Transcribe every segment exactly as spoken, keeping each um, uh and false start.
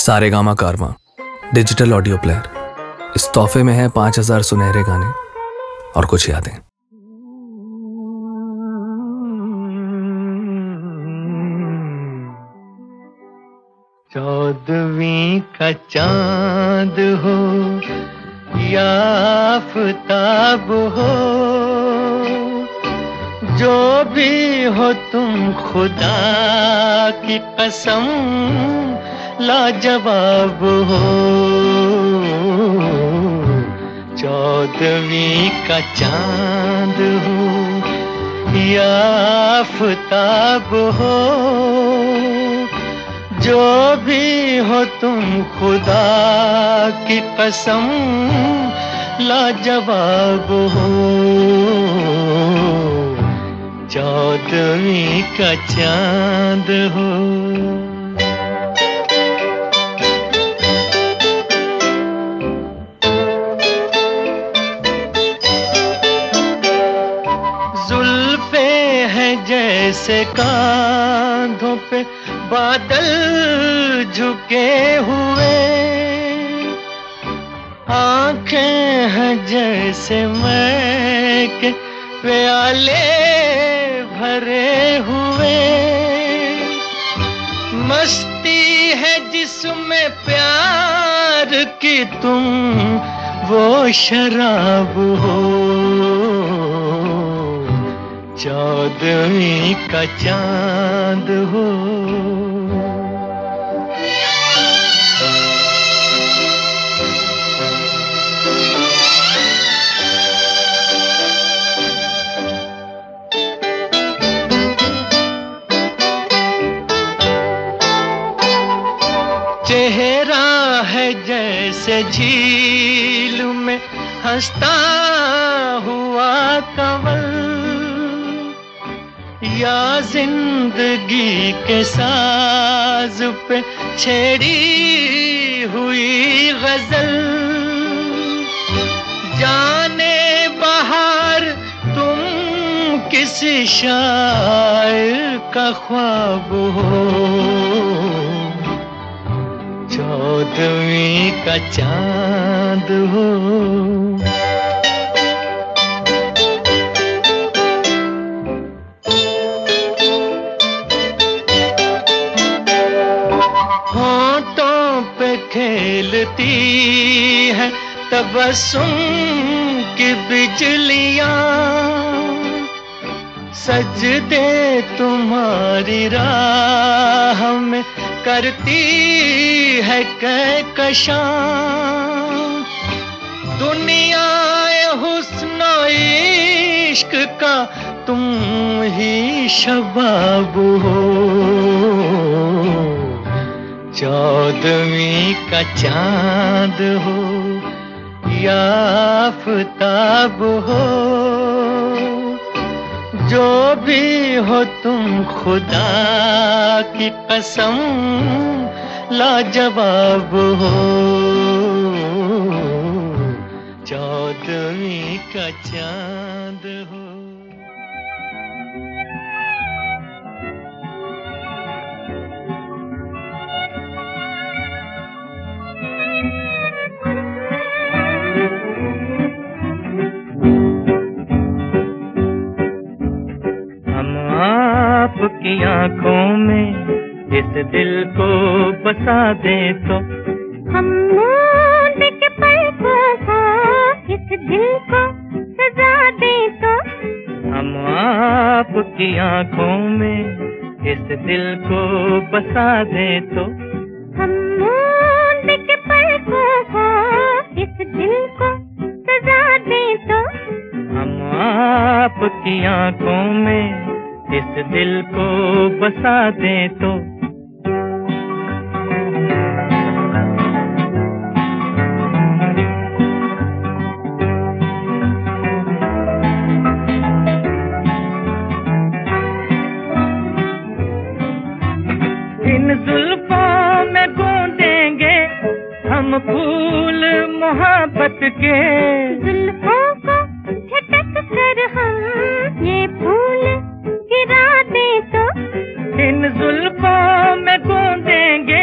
सारेगामा कारवां digital audio player. इस तोहफे में है पाँच हजार सुनहरे गाने और कुछ यादें। चौदहवीं का चांद हो या आफताब हो, जो भी हो तुम खुदा की कसम लाजवाब हो। चौदहवीं का चांद हो या आफताब हो, जो भी हो तुम खुदा की कसम लाजवाब हो। चौदहवीं का चांद हो। जुल्फे हैं जैसे कांधों पे बादल झुके हुए, आंखें हैं जैसे मैं के प्याले भरे हुए, मस्ती है जिसमें प्यार की तुम वो शराब हो। चौदहवीं का चांद हो। चेहरा है जैसे झील में हंसता हुआ कंवल, या जिंदगी के साज पे छेड़ी हुई गजल, जाने बाहर तुम किसी शायर का ख्वाब हो। चौदहवीं का चांद हो। होंठों पे खेलती है तबस्सुम की बिजलियां, सजदे तुम्हारी राह में करती है कहकशां, दुनिया ए हुस्न इश्क का तुम ही शबाब हो। चौदहवीं का चांद हो या आफताब हो, जो भी हो तुम खुदा की कसम लाजवाब हो। चौदहवीं का चांद हो। आपकी आंखों में इस दिल को बसा दे तो हम मोहब्बत के पल को सा इस दिल को सजा दे तो हम आपकी आंखों में इस दिल को बसा दे तो हम मोहब्बत के पल को सा इस दिल को सजा दे तो हम आपकी आंखों में इस दिल को बसा दे तो। इन जुल्फों में गूंदेंगे हम फूल मोहब्बत के, जुल्फों को झटक कर हम ये फूल गिरा दे तो। इन जुल्फों में गूंदेंगे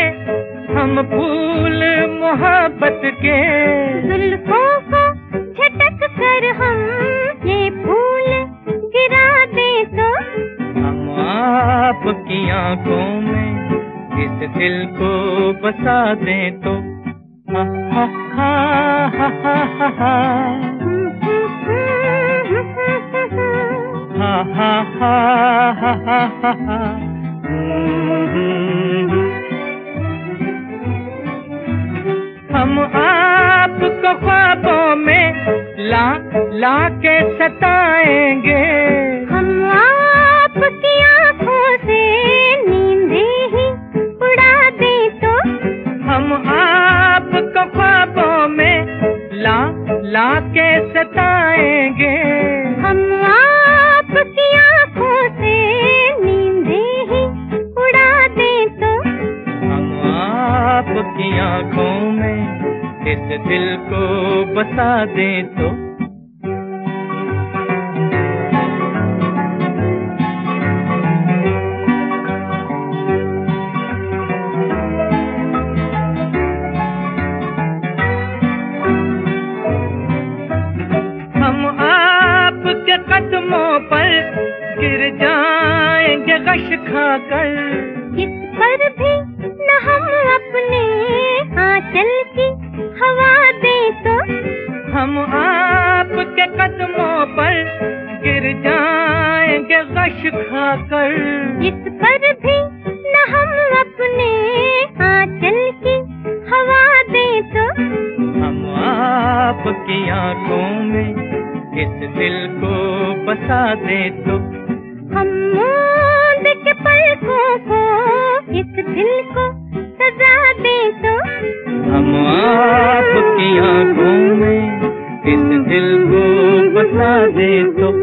हम हम फूल मोहब्बत के, जुल्फों को झटक कर हम ये फूल गिरा दे तो हम आपकी आंखों में इस दिल को बसा दे तो। हा हा हा हा हा हा हा हा हा हा हा हा हा। हम आपको ख्वाबों में ला ला के सताएंगे, हम आपकी आँखों से नींदे ही उड़ा दे तो हम आपको ख्वाबों में ला ला के सताएंगे, हम आपकी आँखों से नींदे ही उड़ा दे तो हम आपकी आँखों में इस दिल को बसा दे तो। हम आपके कदमों पर गिर जाएंगे गश खाकर, इस पर भी न हम अपने आंचल की हवा दे तो हम आपके कदमों पर गिर जाएंगे गश खाकर, इस पर भी न हम अपने आंचल की हवा दे तो हम आपकी आंखों में इस दिल को बसा दे तो। हम मूंद के पलकों को इस दिल को सजा दे तो हम आपकी आंखों में इस दिल को बसा दे तो।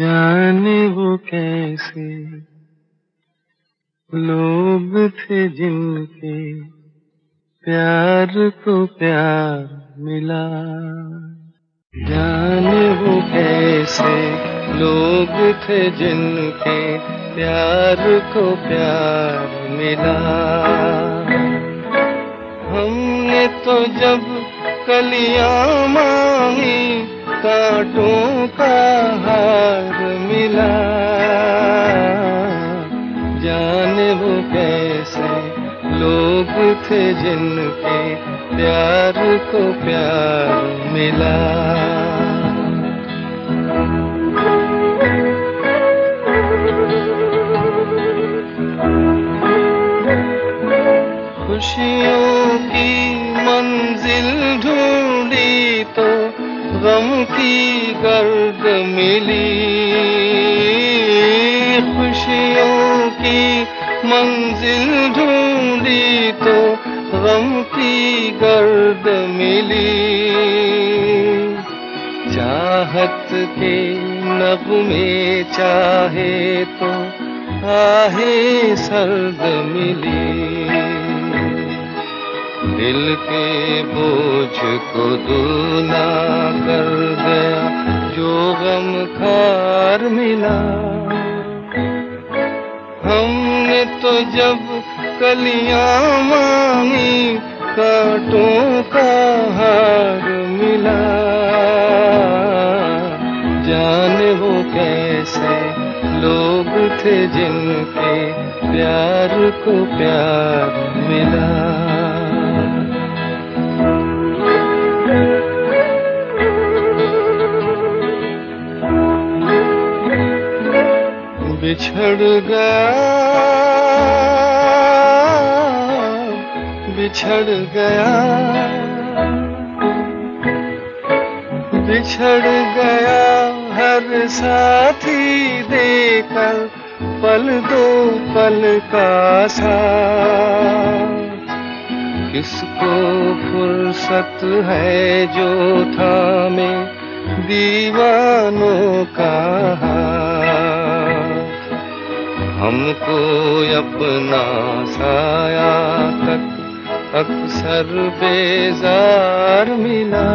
जाने वो कैसे लोग थे जिनके प्यार को प्यार मिला, जाने वो कैसे लोग थे जिनके प्यार को प्यार मिला। हमने तो जब कलियां मांगी कांटों का हार मिला, जाने वो कैसे लोग थे जिनके प्यार को प्यार मिला। खुशियों की मंजिल ढूंढी तो गम की गर्द मिली, खुशियों की मंजिल ढूंढी तो गम की गर्द मिली। चाहत के नभ में चाहे तो आहे सर्द मिली, दिल के बोझ को दूना कर गया जो गमखार मिला। हमने तो जब कलियां मांगी कांटों का हार मिला, जाने वो कैसे लोग थे जिनके प्यार को प्यार मिला। बिछड़ गया बिछड़ गया बिछड़ गया हर साथी देकर पल दो पल का साथ। किसको फुर्सत है जो था मैं दीवानों का हाथ, हमको अपना साया तक अक्सर बेजार मिला।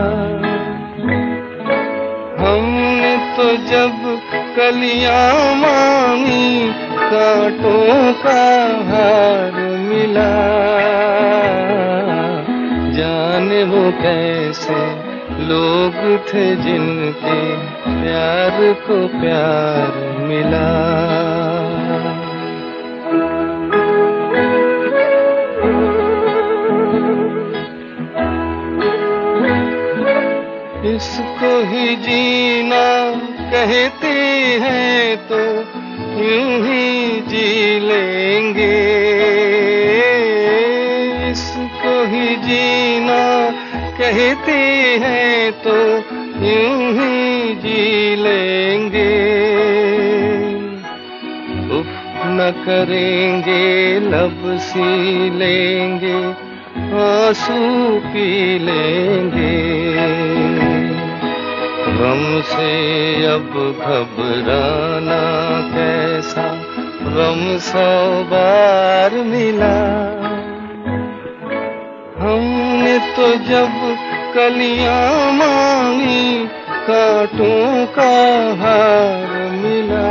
हमने तो जब कलियां मांगी कांटों का हार मिला, जाने वो कैसे लोग थे जिनके प्यार को प्यार मिला। इसको ही जीना कहते हैं तो यूं ही जी लेंगे, इसको ही जीना कहते हैं तो यूं ही जी लेंगे। उफ न करेंगे लब सी लेंगे आंसू पी लेंगे, गम से अब घबराना कैसा गम सौ बार मिला। हमने तो जब कलियां मांगी कांटों का हार मिला,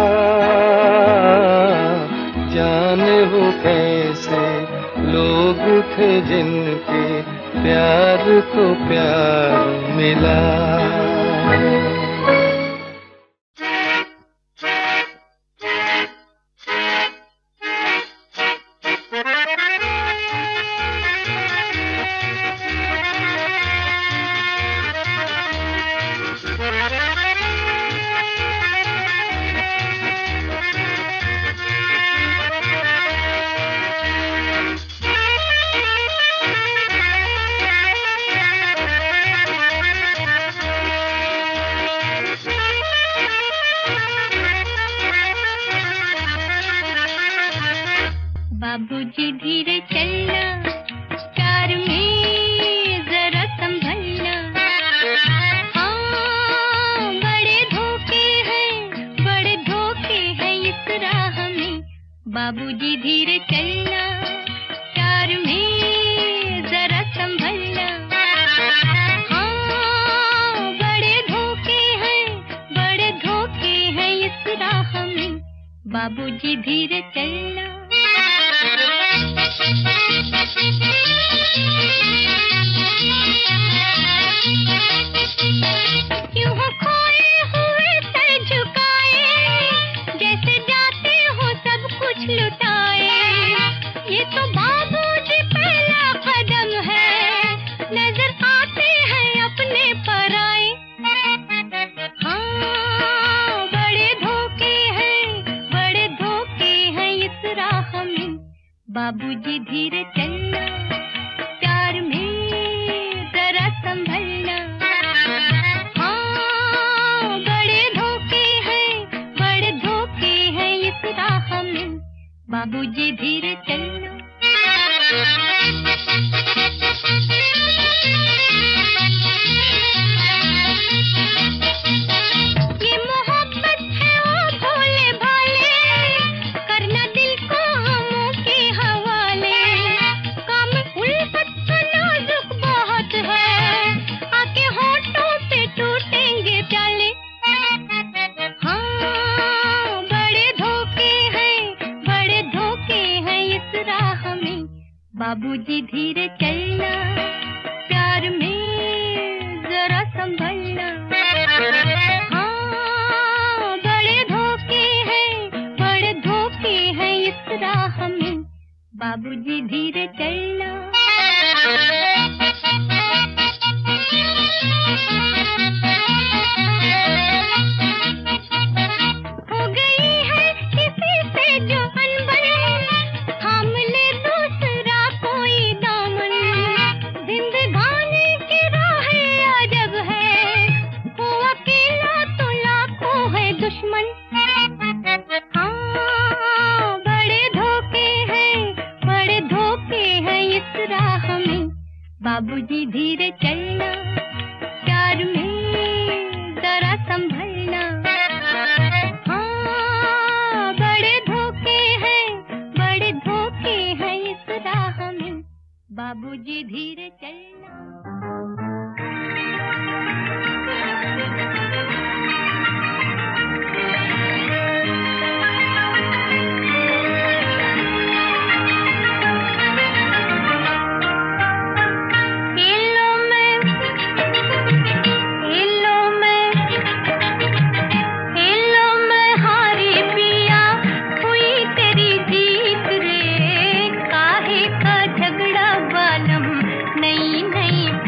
जाने वो कैसे लोग थे जिनके प्यार को प्यार मिला। बाबूजी धीरे चलना, कार में जरा संभलना, हाँ बड़े धोखे हैं बड़े बाबूजी धीरे चलना। क्यों हो खोए हुए सर झुकाए, जैसे जाते हो सब कुछ लुटाए। ये तो बाबूजी पहला कदम है, नजर आते हैं अपने पराए। हाँ बड़े धोखे हैं, बड़े धोखे हैं इस राह में। बाबूजी धीरे चलना, प्यार में जरा संभलना। हाँ बड़े धोखे हैं, बड़े धोखे हैं इस राह में। बाबूजी धीरे चलना। ये मोहब्बत है ओ भोले भाले, करना दिल को हमों के हवाले। काम उल्फत का नाजुक बहुत है, आके होठों पे टूटेंगे प्याले। हाँ बड़े धोखे हैं, बड़े धोखे हैं इस राह में। बाबूजी धीरे चलना, प्यार में जरा संभलना। हाँ बड़े धोखे हैं, बड़े धोखे हैं इस राह में। बाबूजी धीरे चलना। हो गई है किसी से जो अनबन, थाम ले दूसरा कोई दामन। जिंदगानी की राह अजब है, हो अकेला तो लाखों है दुश्मन। हाँ बड़े धोखे हैं, बड़े धोखे हैं इस राह में। बाबूजी धीरे चलना, प्यार में जरा संभलना। हाँ बड़े धोखे हैं, बड़े धोखे हैं इस राह में। बाबूजी धीरे चलना। इल्लो में, इल्लो में, इल्लो में हारी पिया हुई तेरी जीत रे। काहे का झगड़ा बालम, नई नई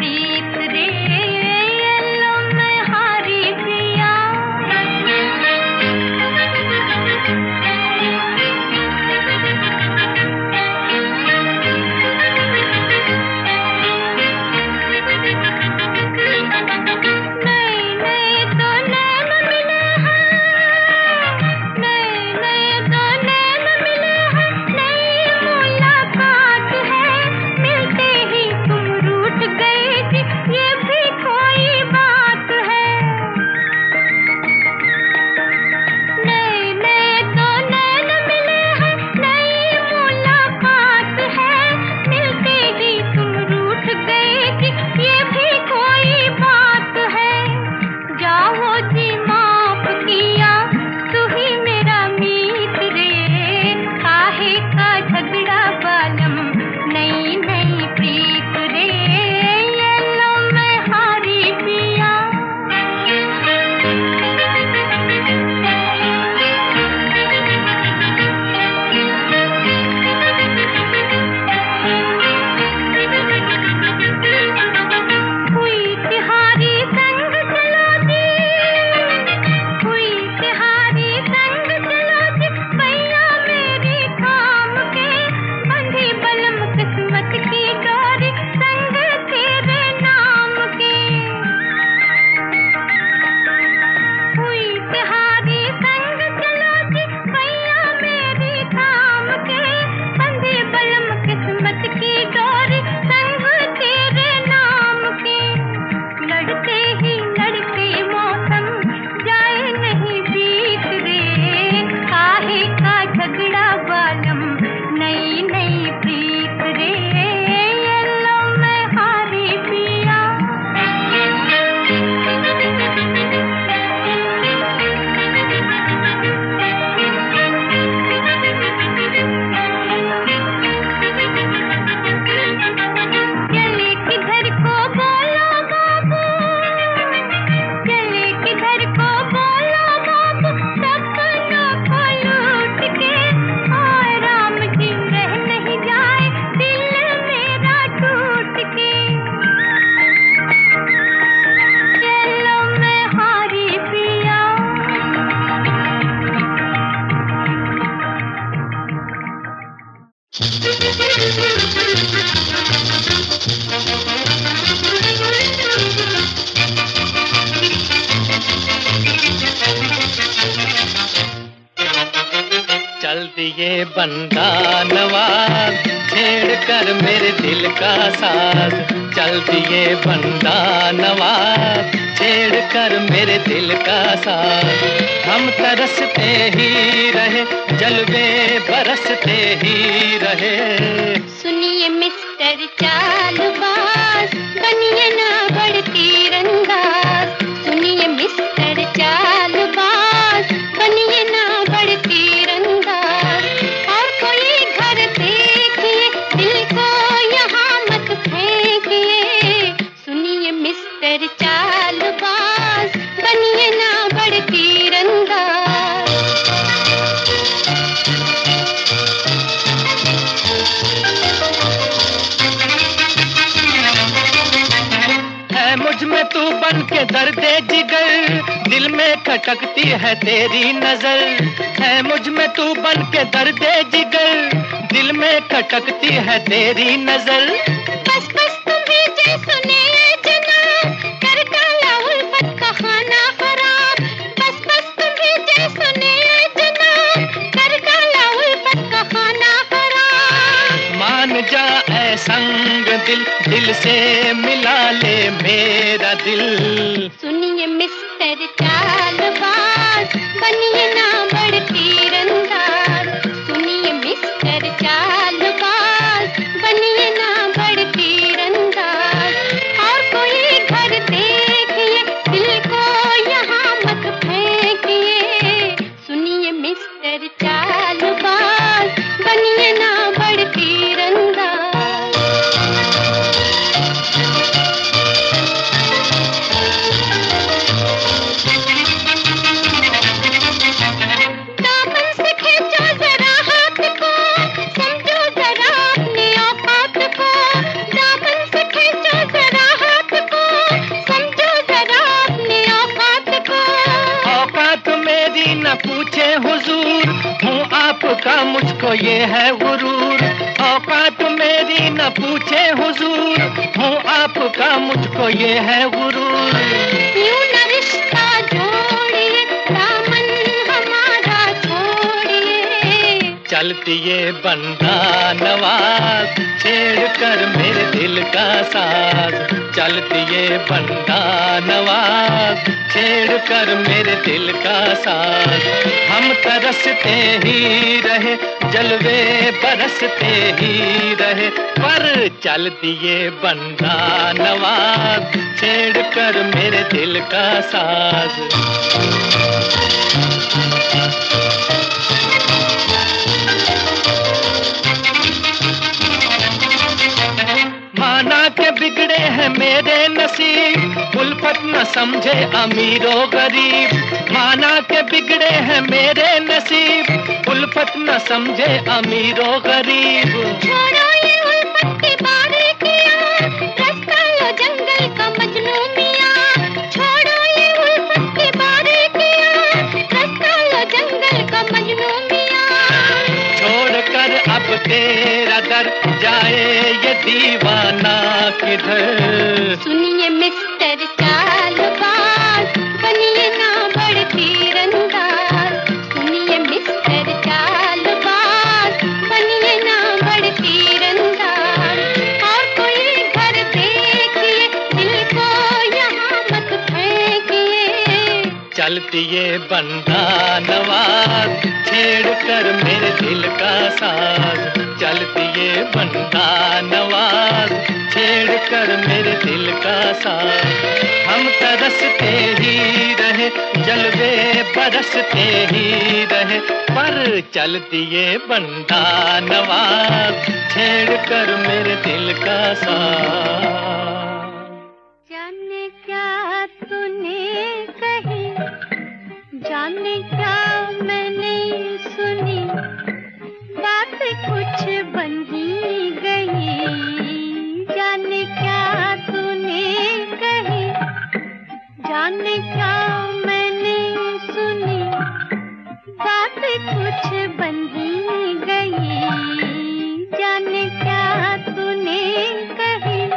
ये बंदा नवाज छेड़ कर मेरे दिल का साज, चल दिए बंदा नवाज छेड़ कर मेरे दिल का साज। हम तरसते ही रहे जलवे बरसते ही रहे, सुनिए मिस्टर चालबाज बनिए ना बढ़ती रंगाज, सुनिए मिस्टर चालबाज बनिए ना बढ़ती रंगाज। और कोई घर देखिए दिल को यहाँ मत फेंकिए, सुनिए मिस्टर चालबाज बनिए ना बढ़ती रंगाज। तू बन के दर्दे जिगर दिल में खटकती है तेरी नजर, है मुझ में तू बन के दर्दे जिगर दिल में खटकती है तेरी नजर। बस बस तुम्हें जैसा नहीं जना कर काला उल्फत का खाना खराब, बस बस तुम्हें जैसा नहीं जना कर काला उल्फत का खाना खराब। मान जा ऐ संग दिल दिल से मिला ले मेरा दिल, सुनिए मिस्टर चालबाज बनिए ना बढ़ती रंगाज, सुनिए मिस्टर चालबाज बनिए ना बढ़ती रंगाज। और कोई घर देखिए दिल को यहाँ मत फेंकिए, सुनिए मिस्टर चालबाज बनिए ना बढ़ती रंगाज। का मुझको ये है गुरूर, औकात मेरी न पूछे हुजूर, हूँ आपका मुझको ये है गुरूर। यूं न रिश्ता जोड़िए दामन हमारा छोड़िए, चलती ये बंदा नवाज छेड़ कर मेरे दिल का साज, चलती ये बंदा नवाज छेड़ कर मेरे दिल का साज। हम तरसते ही रहे जलवे बरसते ही रहे, पर चल दिए बंदा नवाज छेड़ कर मेरे दिल का साज। माना के बिगड़े हैं मेरे नसीब, उल्फत न समझे अमीरों गरीब, माना के बिगड़े हैं मेरे नसीब, उल्फत न समझे अमीरों गरीब। छोड़ो ये उल्फत की बारीकियां, रास्ता लो जंगल का मजनू मियां, छोड़ो ये उल्फत की बारीकियां, रास्ता लो जंगल का मजनू मियां। छोड़ कर अब तेरा दर जाए ये दीवाना किधर, सुनिए मिस्टर चालबाज बनिए ना बढ़ती रंगाज, सुनिए मिस्टर चालबाज बनिए ना बढ़ती रंगाज। और कोई घर देखिए दिल को यहाँ मत फेंकिए, चलती ये बंदा नवाज छेड़ कर मेरे दिल का साज, चलती ये बंदा नवाज छेड़ कर मेरे दिल का साथ। हम तरसते ही रहे जलवे बरसते ही रहे, पर चलती ये बंदा नवाज छेड़ कर मेरे दिल का साथ। जाने क्या तूने कही, जाने क्या मैंने सुनी, बात कुछ बन ही गई, जाने क्या तूने कही, जाने क्या मैंने सुनी, बात कुछ बन ही गई, जाने क्या तूने कही,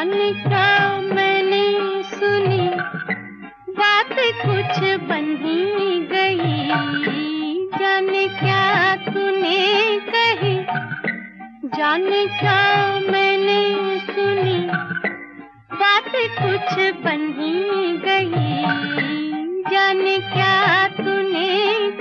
कान का मैंने सुनी बात कुछ बन ही गई, जाने क्या तूने कही, जाने क्या मैंने सुनी बात कुछ बन ही गई, जाने क्या तूने कही।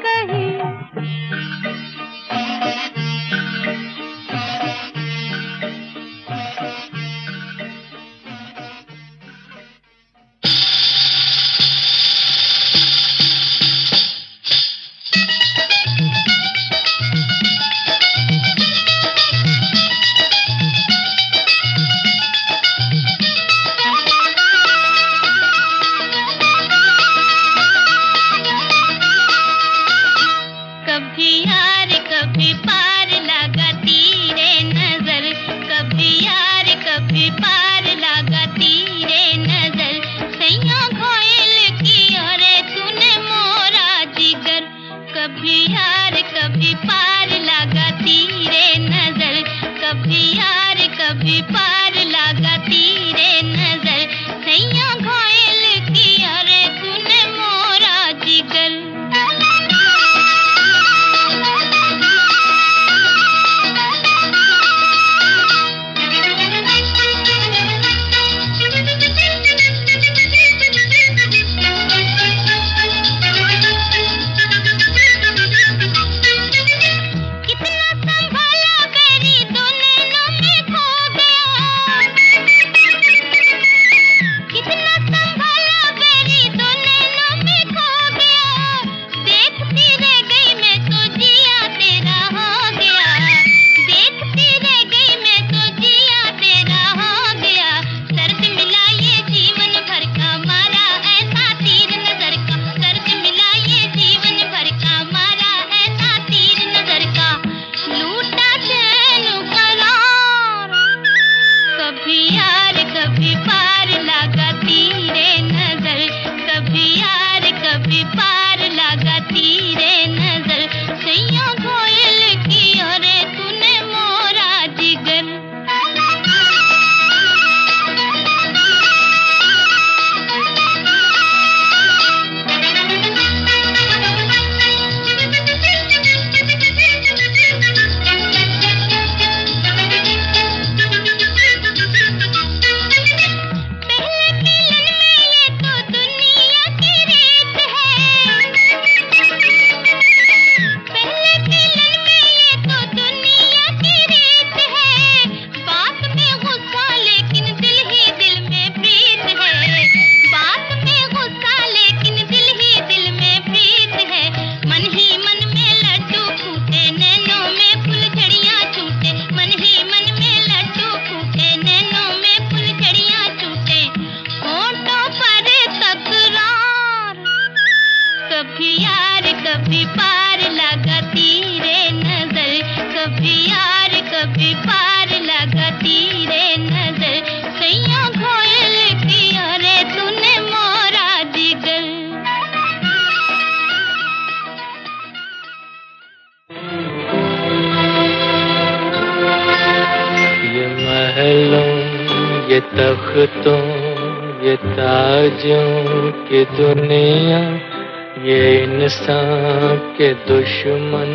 दुश्मन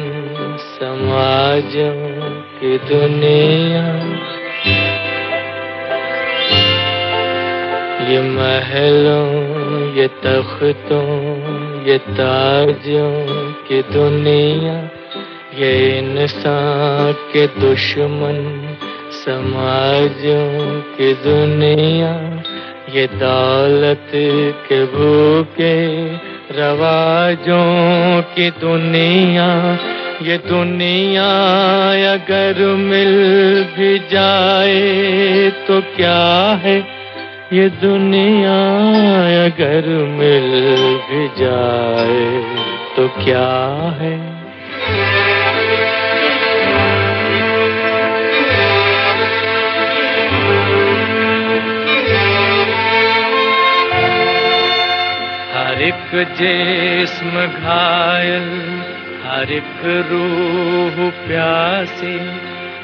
समाजों की दुनिया, ये महलों ये तख्तों ये ताजों की दुनिया, ये इंसान के दुश्मन समाजों की दुनिया, ये दौलत के भूखे रवाजों की दुनिया, ये दुनिया अगर मिल भी जाए तो क्या है, ये दुनिया अगर मिल भी जाए तो क्या है। हर एक जिस्म घायल, हर एक रूह प्यासी,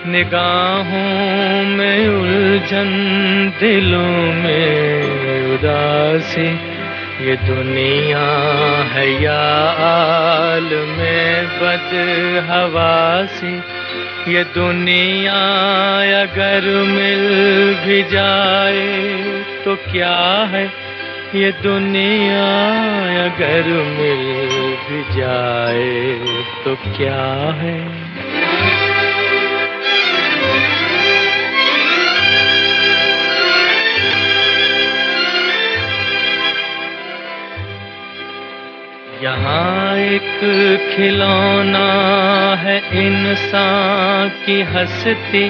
निगाहों में उलझन दिलों में उदासी, ये दुनिया है या आलम में बदहवासी, ये दुनिया अगर मिल भी जाए तो क्या है, ये दुनिया अगर मिल भी जाए तो क्या है। यहाँ एक खिलौना है इंसान की हस्ती,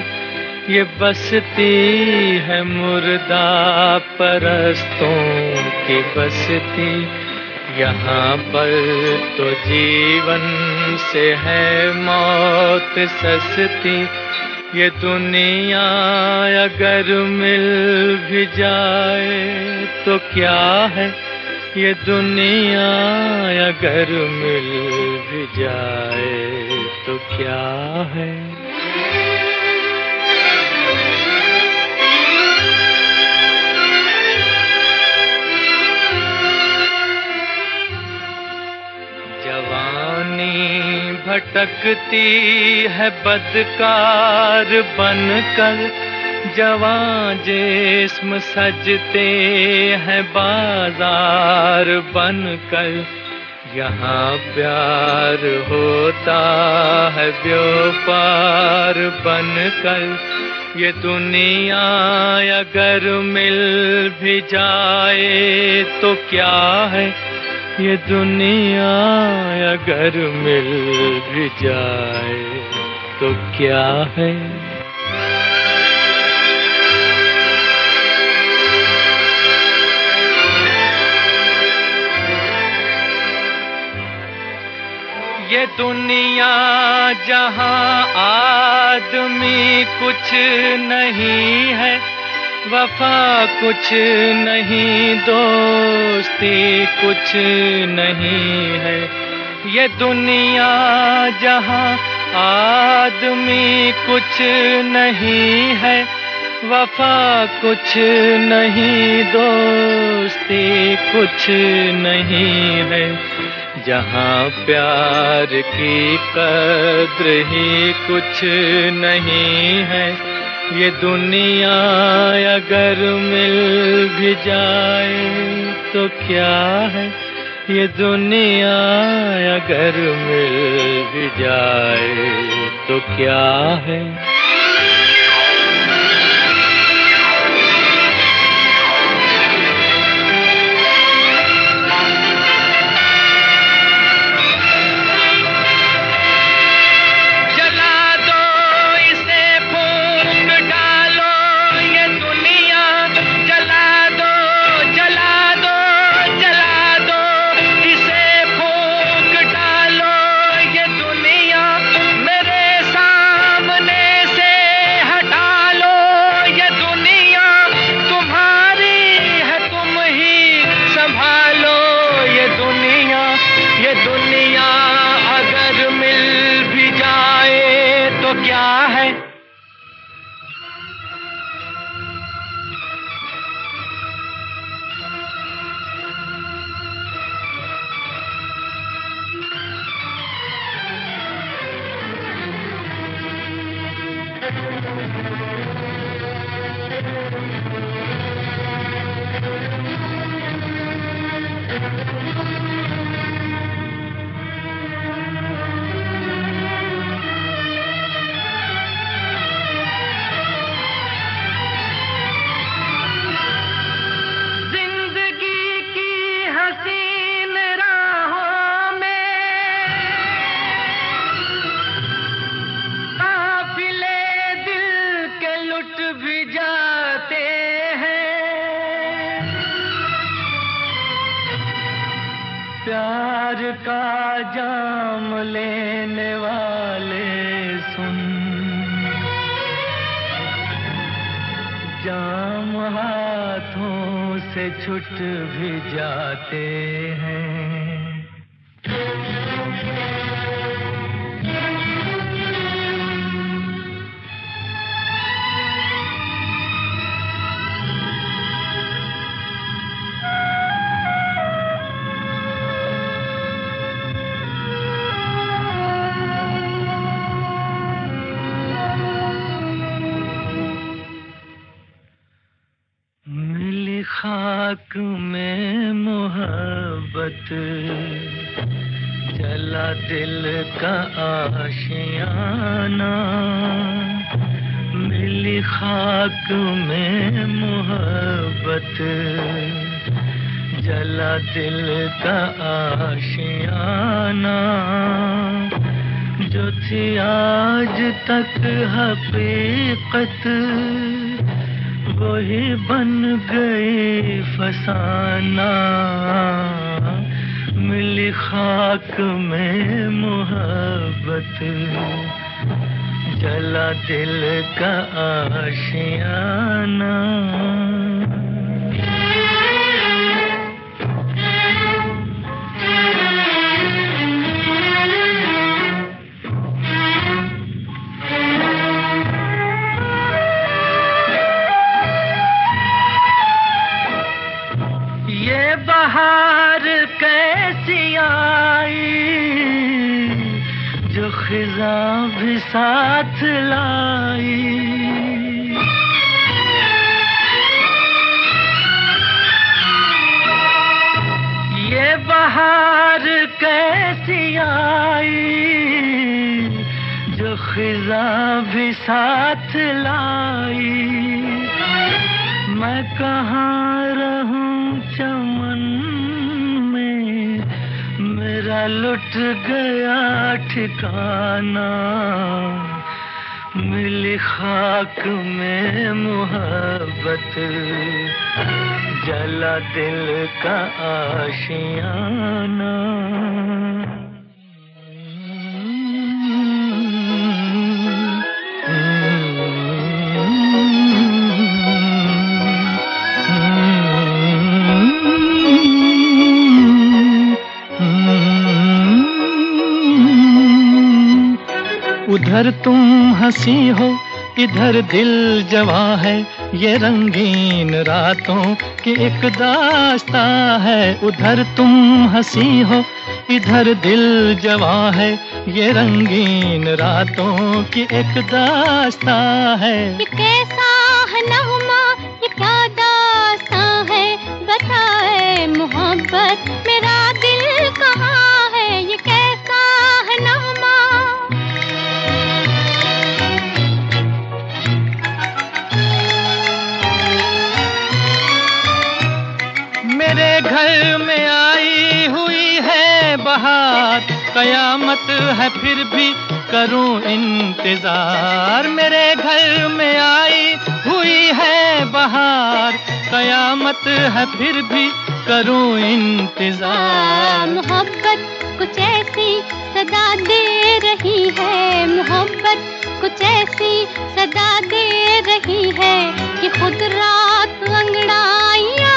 ये बसती है मुर्दा परस्तों की बसती, यहाँ पर तो जीवन से है मौत सस्ती, ये दुनिया अगर मिल भी जाए तो क्या है, ये दुनिया अगर मिल भी जाए तो क्या है। जवानी भटकती है बदकार बनकर, जवां जिस्म सजते हैं बाजार बनकर, यहाँ प्यार होता है व्यापार बनकर, ये दुनिया अगर मिल भी जाए तो क्या है, ये दुनिया अगर मिल भी जाए तो क्या है। ये दुनिया जहाँ आदमी कुछ नहीं है, वफा कुछ नहीं, दोस्ती कुछ नहीं है, ये दुनिया जहाँ आदमी कुछ नहीं है, वफा कुछ नहीं, दोस्ती कुछ नहीं है, जहाँ प्यार की कद्र ही कुछ नहीं है, ये दुनिया अगर मिल भी जाए तो क्या है, ये दुनिया अगर मिल भी जाए तो क्या है। खाक में मोहब्बत जला दिल का आशियाना, मिली खाक में मोहब्बत जला दिल का आशियाना, जो थी आज तक हकीकत वही बन गई फसाना, मिली खाक में मोहब्बत जला दिल का आशियाना। बहार कैसी आई जो खिजा भी साथ लाई, ये बहार कैसी आई जो खिजा भी साथ लाई, मैं कहाँ रहूँ चमन में मेरा लुट गया ठिकाना, मिली खाक में मोहब्बत जला दिल का आशियाना। उधर तुम हंसी हो इधर दिल जवा है, ये रंगीन रातों की एक दास्ता है। उधर तुम हंसी हो इधर दिल जवा है, ये रंगीन रातों की एक दास्ता है। ये कैसा है नगमा ये क्या दास्ता है, बताए मोहब्बत मेरा दिल कहाँ है। ये कैसा है नगमा मेरे घर में आई हुई है बहार, कयामत है फिर भी करूं इंतजार। मेरे घर में आई हुई है बहार, कयामत है फिर भी करूं इंतजार। मोहब्बत कुछ ऐसी सदा दे रही है, मोहब्बत कुछ ऐसी सदा दे रही है कि खुद रात अंगड़ाइयाँ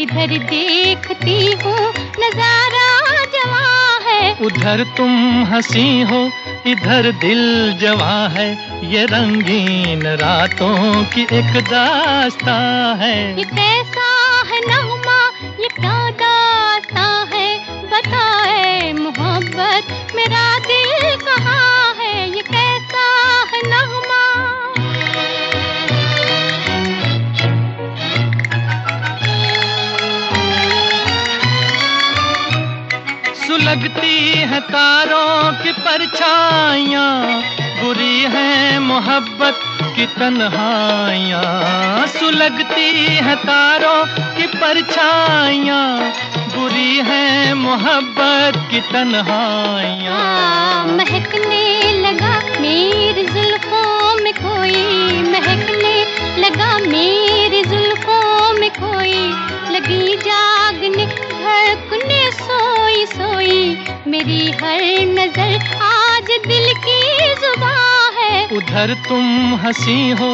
इधर देखती हूँ नजारा जवा है। उधर तुम हंसी हो इधर दिल जवा है, ये रंगीन रातों की एक दास्ता है। ये कैसा है नगमा ये क्या दास्ता है, बताए मोहब्बत मेरा दिल कहाँ है। ये कैसा है नगमा लगती है तारों की परछाइयाँ, बुरी है मोहब्बत की तन्हाइयाँ। सुलगती है तारों की परछाइयाँ, बुरी है मोहब्बत की तन्हाइयाँ। महकने लगा मेरी जुल्फों में कोई, महकने लगा मेरी जुल्फों में कोई, लगी जागने धड़कने सोई सोई, मेरी हर नजर आज दिल की जुबां है। उधर तुम हंसी हो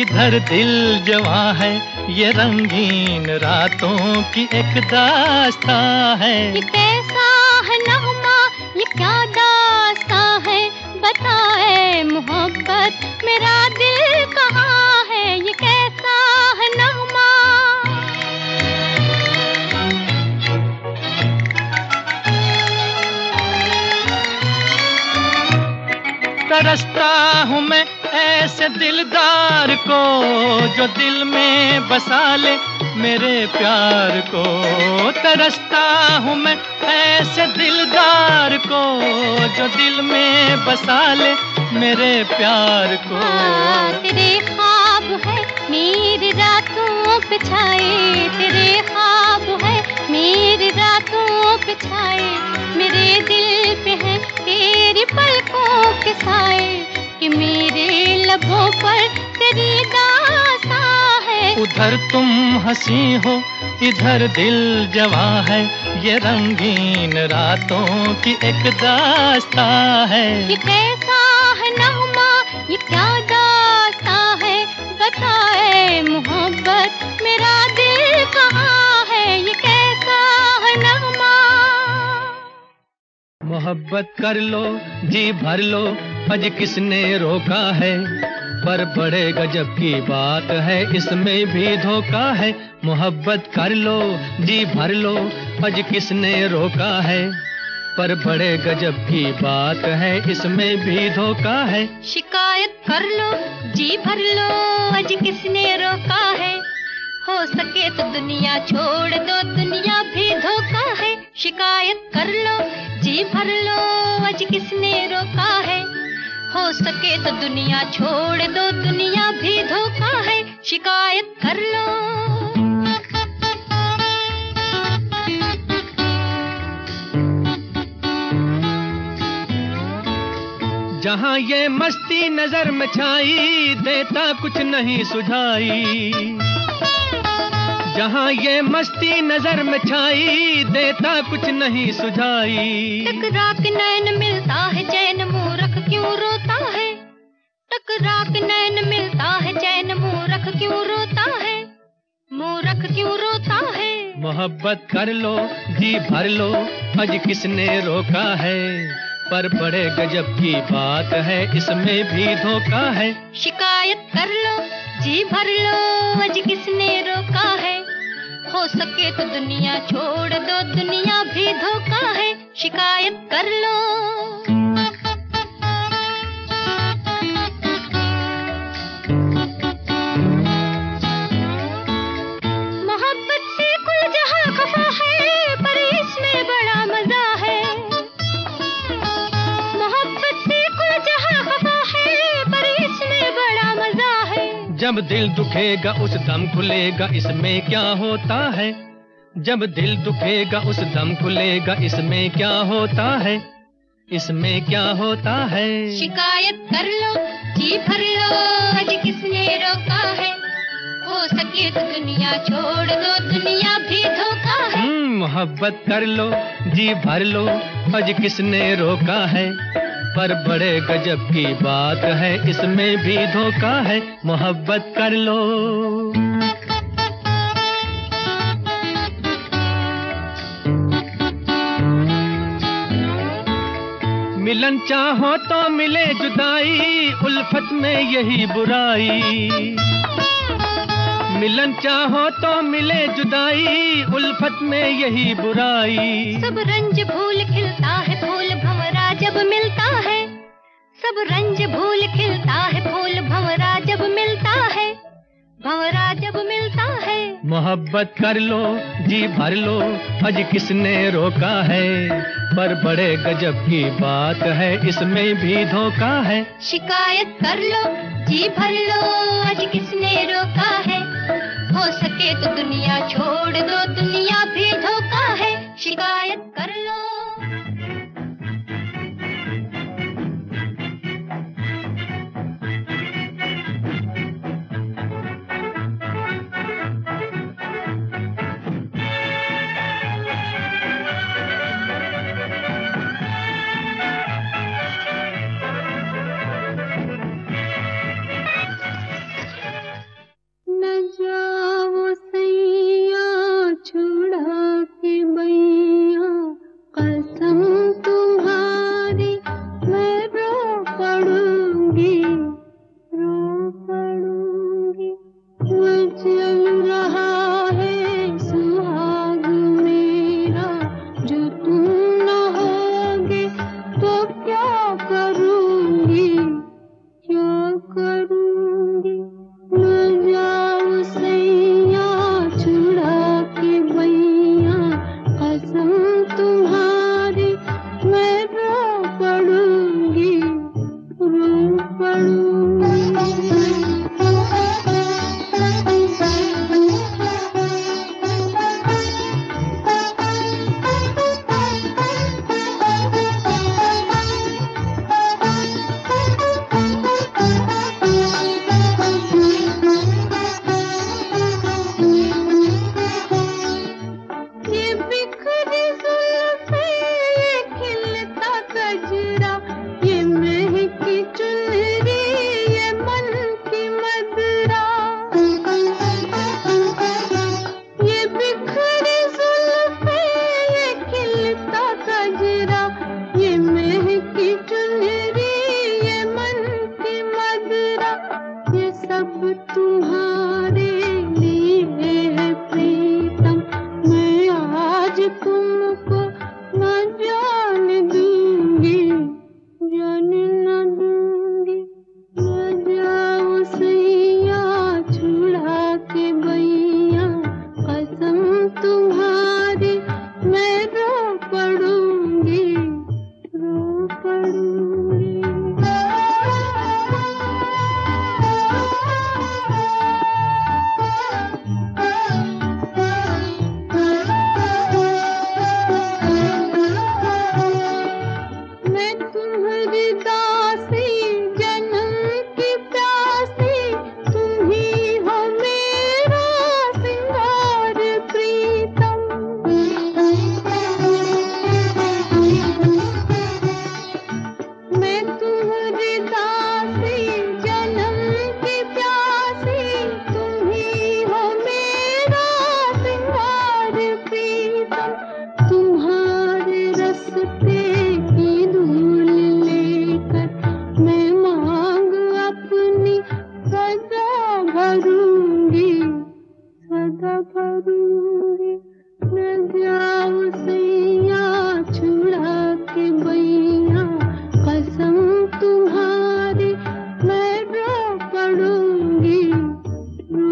इधर दिल जवा है, ये रंगीन रातों की एक दास्ता है। ये कैसा है नगमा ये क्या दास्ता है, बताए मोहब्बत मेरा दिल कहाँ है। ये कैसा है नगमा तरसता हूँ मैं ऐसे दिलदार को जो दिल में बसा ले मेरे प्यार को, तरसता हूँ मैं ऐसे दिलदार को जो दिल में बसा ले मेरे प्यार को। तेरे ख्वाब है मेरी रातों पे छाए, तेरे ख्वाब है मेरी रातों पे छाए, मेरे दिल पे है तेरी पलकों के साए, कि मेरे लबों पर तेरी दास्तां है। उधर तुम हंसी हो इधर दिल जवां है, ये रंगीन रातों की एक दास्तां है। ये कैसा है नगमा ये क्या दास्तां है, बताए मोहब्बत मेरा दिल कहाँ है, ये कैसा है नगमा। मोहब्बत कर लो जी भर लो आज किसने रोका है, पर बड़े गजब की बात है इसमें भी धोखा है। मोहब्बत कर लो जी भर लो आज किसने रोका है, पर बड़े गजब की बात है इसमें भी धोखा है। शिकायत कर लो जी भर लो आज किसने रोका है, हो सके तो दुनिया छोड़ दो दुनिया भी धोखा है। शिकायत कर लो जी भर लो आज किसने रोका है, हो सके तो दुनिया छोड़ दो दुनिया भी धोखा है। शिकायत कर लो। जहाँ ये मस्ती नजर में छाई देता कुछ नहीं सुझाई, जहाँ ये मस्ती नजर में छाई देता कुछ नहीं सुझाई। टकरा के नैन मिलता है चैन मूरख क्यों रोता है, टकरा के नैन मिलता है चैन मूरख क्यों रोता है, मूरख क्यों रोता है। मोहब्बत कर लो जी भर लो आज किसने रोका है, पर बड़े गजब की बात है इसमें भी धोखा है। शिकायत कर लो जी भर लो आज किसने रोका है, हो सके तो दुनिया छोड़ दो दुनिया भी धोखा है। शिकायत कर लो। मोहब्बत से कुल जहां खफा है पर इसमें बड़ा मजा है, मोहब्बत से कुल जहां खफा है पर इसमें बड़ा मजा है। जब दिल दुखेगा उस दम खुलेगा इसमें क्या होता है, जब दिल दुखेगा उस दम खुलेगा इसमें क्या होता है, इसमें क्या होता है। शिकायत कर लो जी भर लो आज किसने रोका है, हो सके तो दुनिया छोड़ दो दुनिया भी धोखा है। मोहब्बत कर लो जी भर लो आज किसने रोका है, पर बड़े गजब की बात है इसमें भी धोखा है। मोहब्बत कर लो। मिलन चाहो तो मिले जुदाई उल्फत में यही बुराई, मिलन चाहो तो मिले जुदाई उल्फत में यही बुराई। सब रंज भूल खिलता है फूल भंवरा जब मिलता है, सब रंज भूल खिलता है फूल भंवरा जब मिलता है, भंवरा जब मिलता है। मोहब्बत कर लो जी भर लो आज किसने रोका है, पर बड़े गजब की बात है इसमें भी धोखा है। शिकायत कर लो जी भर लो आज किसने रोका है, हो सके तो दुनिया छोड़ दो दुनिया भी धोखा है। शिकायत कर लो। जाओ सैया छुड़ा के मैया भरूंगी, न जाओ सैया छुड़ा के बैया, कसम तुम्हारी मैं रो पड़ूंगी, रो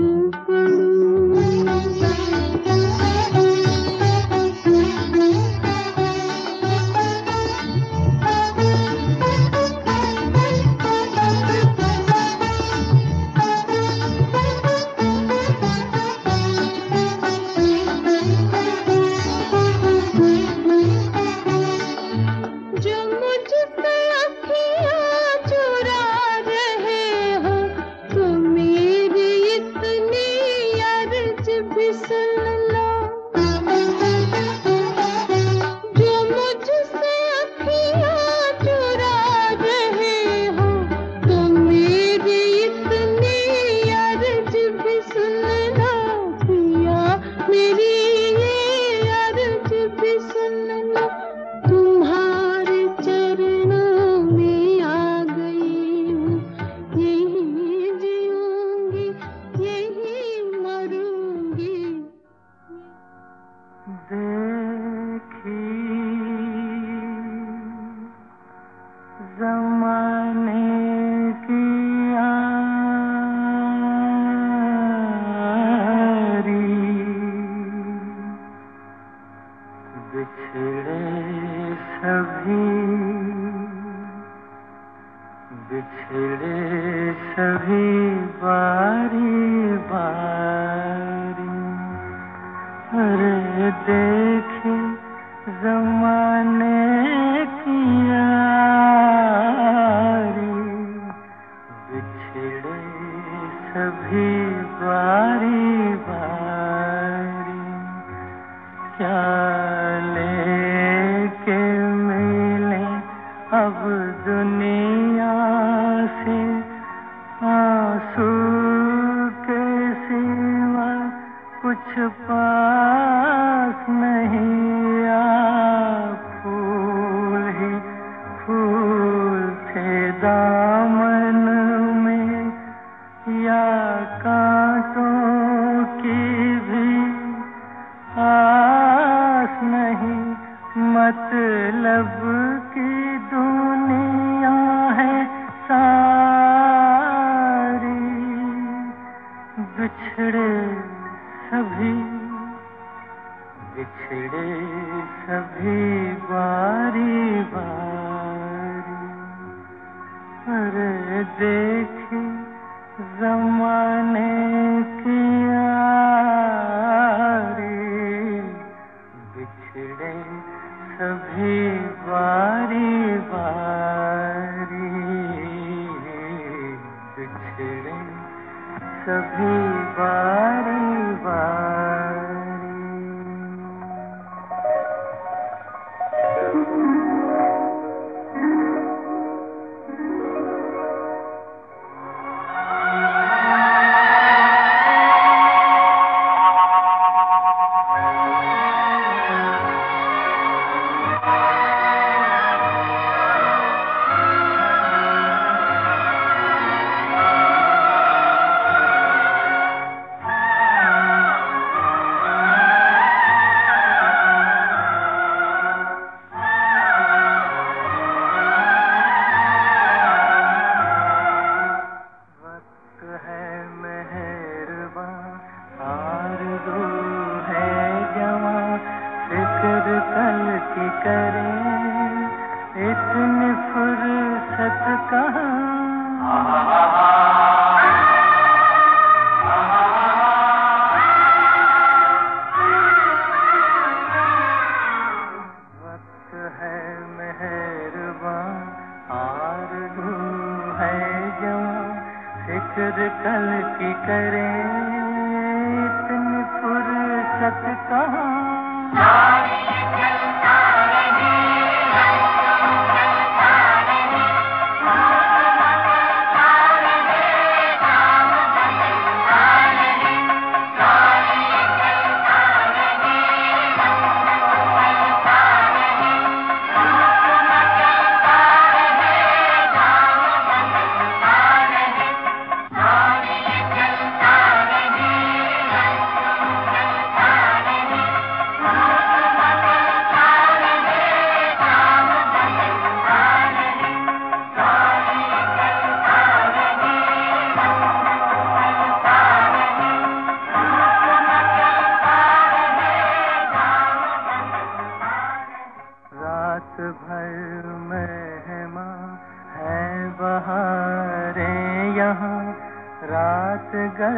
रात घर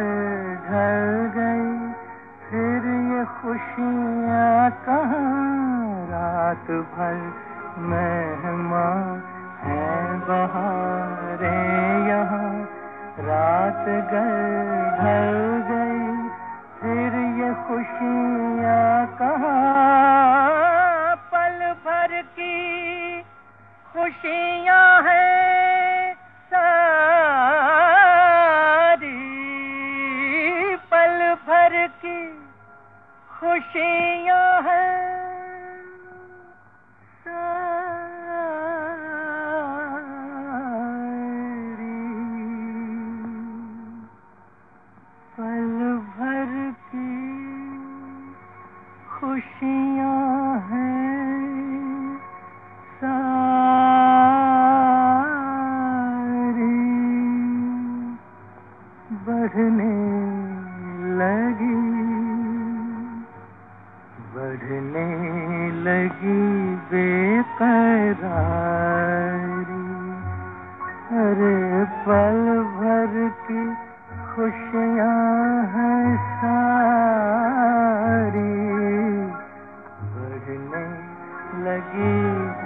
ढल गई फिर ये खुशियाँ कहाँ, रात भर मेहमा है बहारे यहाँ, रात घर ढल गई फिर ये खुशियाँ कहाँ, पल भर की खुशियाँ हैं सारी, पल भर की खुशियाँ हैं सारी, पल भर की खुशियाँ हैं सारी। बढ़ने लगी बढ़ने लगी बेकरारी, अरे पल भर की खुशियाँ हैं सारी, बढ़ने लगी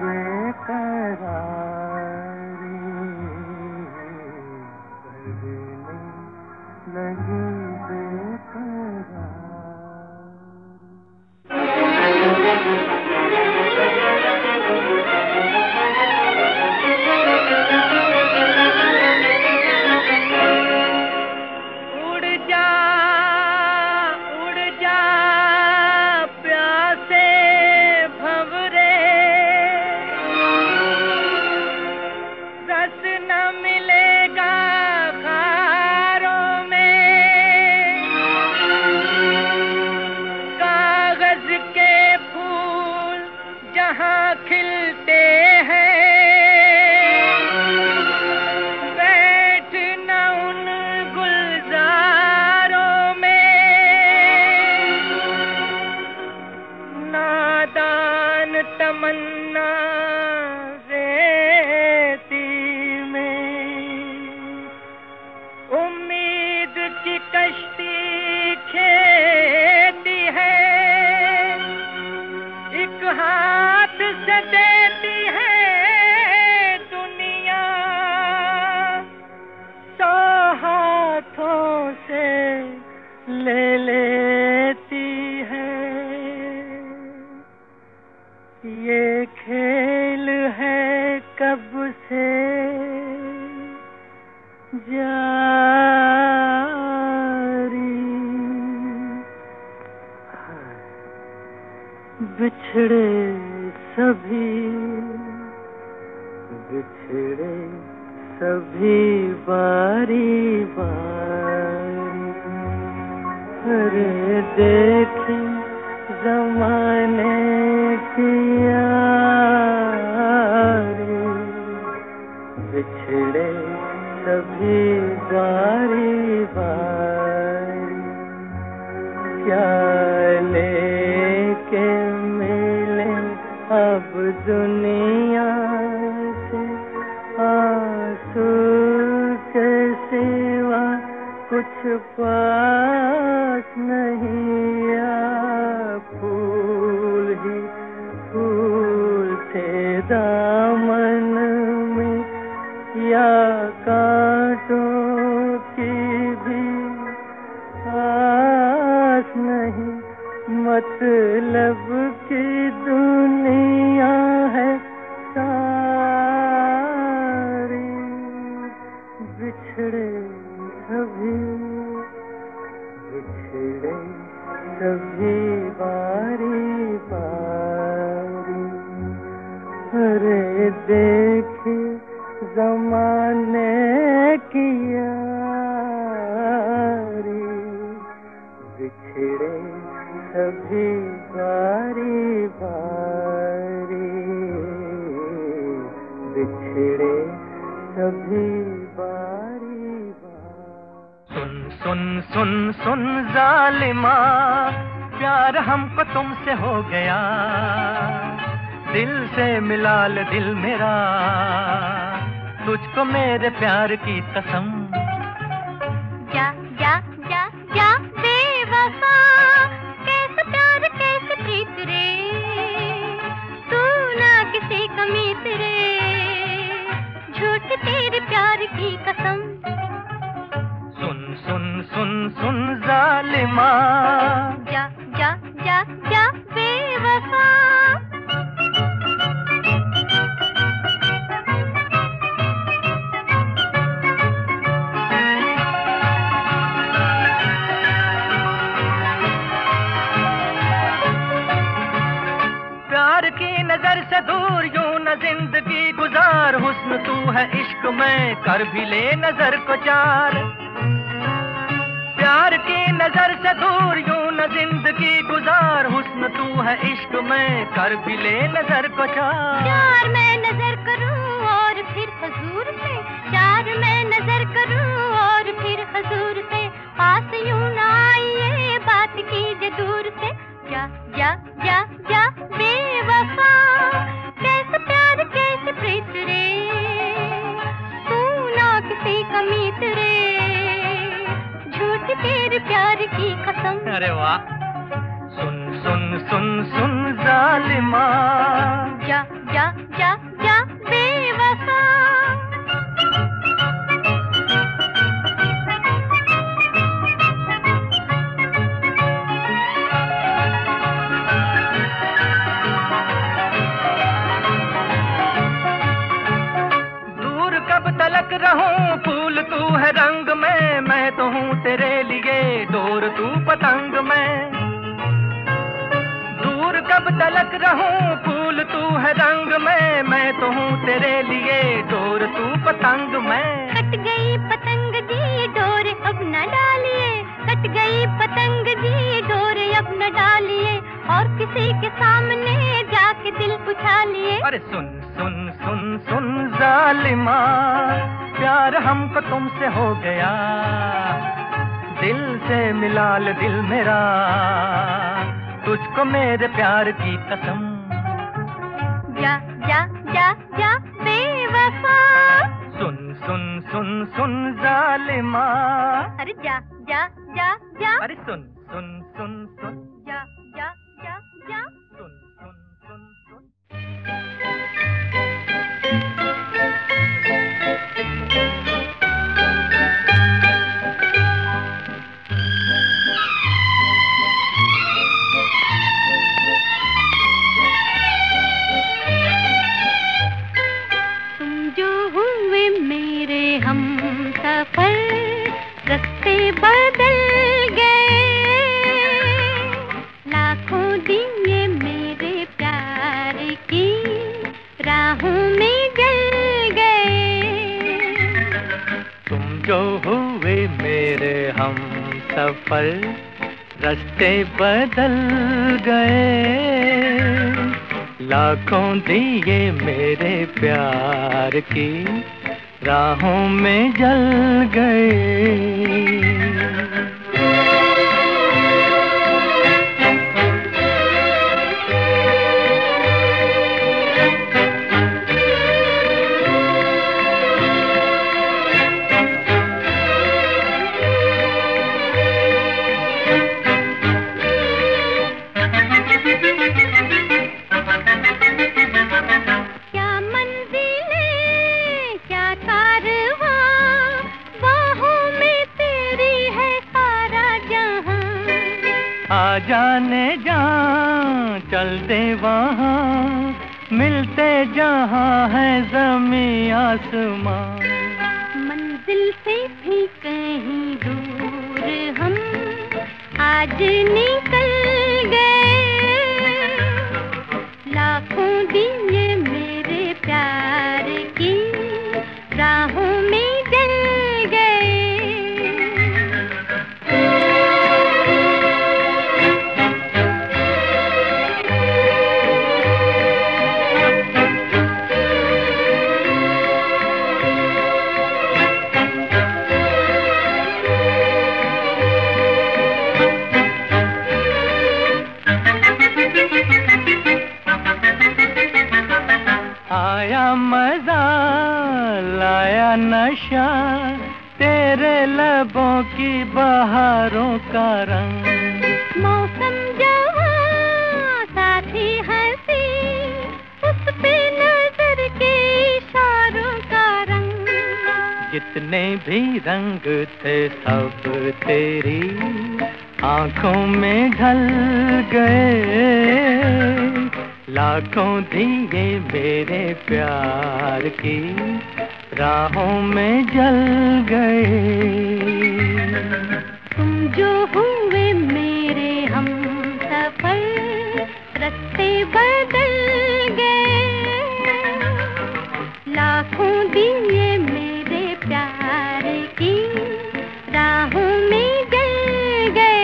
बेकरारी लगी बेकरार। उड़ जा उड़ जा प्यासे भंवरे, रस न मिलेगा खिलते हैं, बैठना उन गुलजारों में, नादान तमन्ना रेती में, उम्मीद की कश्ती खेती है, एक हाथ से देती है दुनिया सौ हाथों से ले लेती है, ये खेल है कब से जारी, बिछड़े सभी बिछड़े सभी बारी बारी, अरे देखी जमाने की यारी, बिछड़े सभी बारी बारी, क्या लेके अब दुनिया से आंसू के सिवा कुछ पास नहीं, या फूल ही फूल थे दामन में, या कांटों की भी आस नहीं, मतलब की दुनिया है सारी, बिछड़े सभी बिछड़े सभी बारी बारी, अरे देखी जमाने की यारी, बिछड़े सभी बारी बारी, बिछड़े सभी बारी बारी। सुन सुन सुन सुन जालिमा, प्यार हमको तुमसे हो गया, दिल से मिला ले दिल मेरा, तुझको मेरे प्यार की कसम, सुन सुन जालिमा, जा जा जा जा बेवफा। प्यार की नजर से दूर यूं न जिंदगी गुजार, हुस्न तू है इश्क में कर भी ले नजर को चार। प्यार की नजर से दूर यूं न जिंदगी गुजार, हुस्न तू है इश्क में कर भी ले नजर को चार। प्यार में नजर करूं और फिर हुजूर से, प्यार में नजर करूं और फिर हुजूर से, पास यूं ना आइए बात कीजिए दूर से। जा जा जा जा बेवफा, कैसे प्यार कैसे प्रीत रे, तू ना किसी का मीत रे, तेरे प्यार की कसम। अरे वाह। सुन सुन सुन सुन जालिमा, जा जा जा जा बेवफा। दूर कब तलक रहूं, फूल तू है रंग में, मैं तो हूँ तेरे लिए डोर तू पतंग में। दूर कब तलक रहूं, फूल तू है रंग में, मैं तो हूँ तेरे लिए डोर तू पतंग में। कट गई पतंग जी डोर अब न डालिए, कट गई पतंग जी डोर अब न डालिए, और किसी के सामने जाके दिल बुझा लिए। अरे सुन सुन सुन सुन जालिमा, प्यार हमको तुमसे हो गया, दिल से मिला ले दिल मेरा, तुझको मेरे प्यार की कसम। जा जा जा जा बेवफा, सुन सुन सुन सुन जालिमा। अरे जा जा जा जा, अरे सुन सुन सुन सुन जा जा जा जा, सुन सुन सुन सुन। सफर रस्ते बदल गए, लाखों दिए मेरे प्यार की राहों में जल गए। तुम जो हुए मेरे हम सफर रस्ते बदल गए, लाखों दिए मेरे प्यार की राहों में जल गए। आ जाने जा चल दे वहाँ, मिलते जहाँ है जमीन आसमां। मंजिल से भी कहीं दूर हम आज निकल गए, लाखों दिए मेरे प्यार की राहों में जल गए। नशा तेरे लबों की बहारों का रंग, मौसम जहाँ साथी हंसी, उस पे नजर के इशारों का रंग। जितने भी रंग थे सब तेरी आंखों में ढल गए, लाखों दिए मेरे प्यार की राहों में जल गए। तुम जो हुए मेरे हम सफर, रस्ते बदल गए, लाखों दिए मेरे प्यार की राहों में जल गए।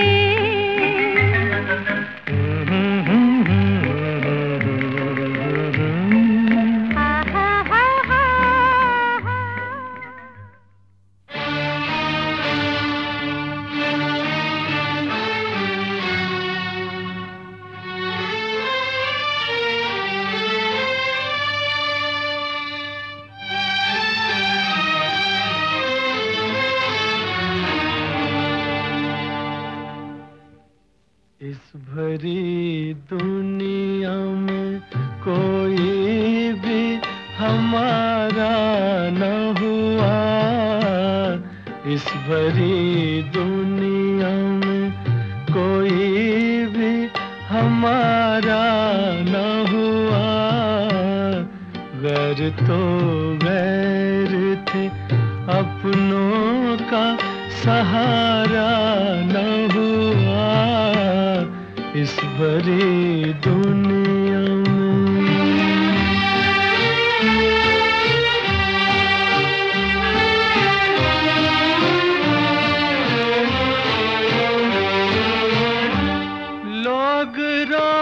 भरी दुनिया में कोई भी हमारा न हुआ, इस भरी दुनिया में कोई भी हमारा न हुआ। गैर तो गैर थे अपनों का सहारा न हुआ, इस बड़ी दुनिया में। लोग रो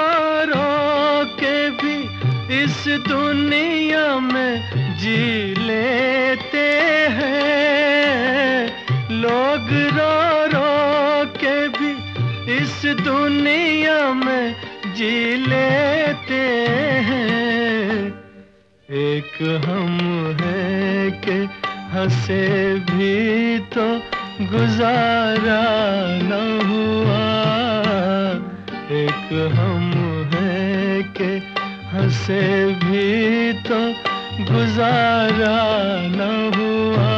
रो के भी इस दुनिया में जी लेते हैं, लोग रो रो के भी इस दुनिया में जी लेते हैं। एक हम हैं कि हंसे भी तो गुजारा न हुआ, एक हम हैं कि हंसे भी तो गुजारा न हुआ,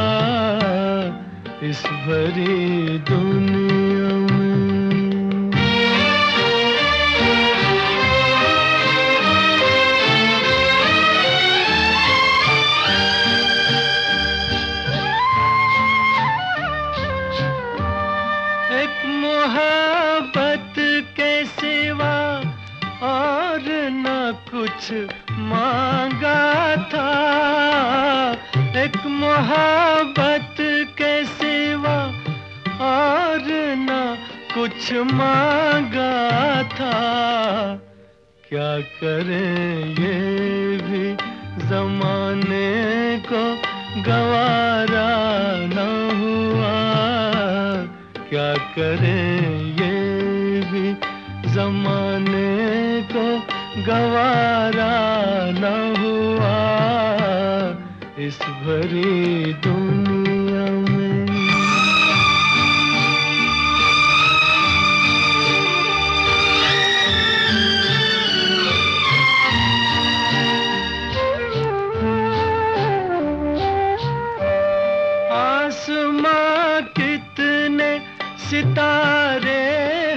इस भरी दुनिया में। मोहब्बत के सिवा और न कुछ मांगा था, एक मोहब्बत के सिवा और न कुछ मांगा था। क्या करें ये भी जमाने को गवारा न हुआ, क्या करें ये भी ज़माने को गवारा न हुआ, इस भरी दुनिया में। आसमां कितने सितारे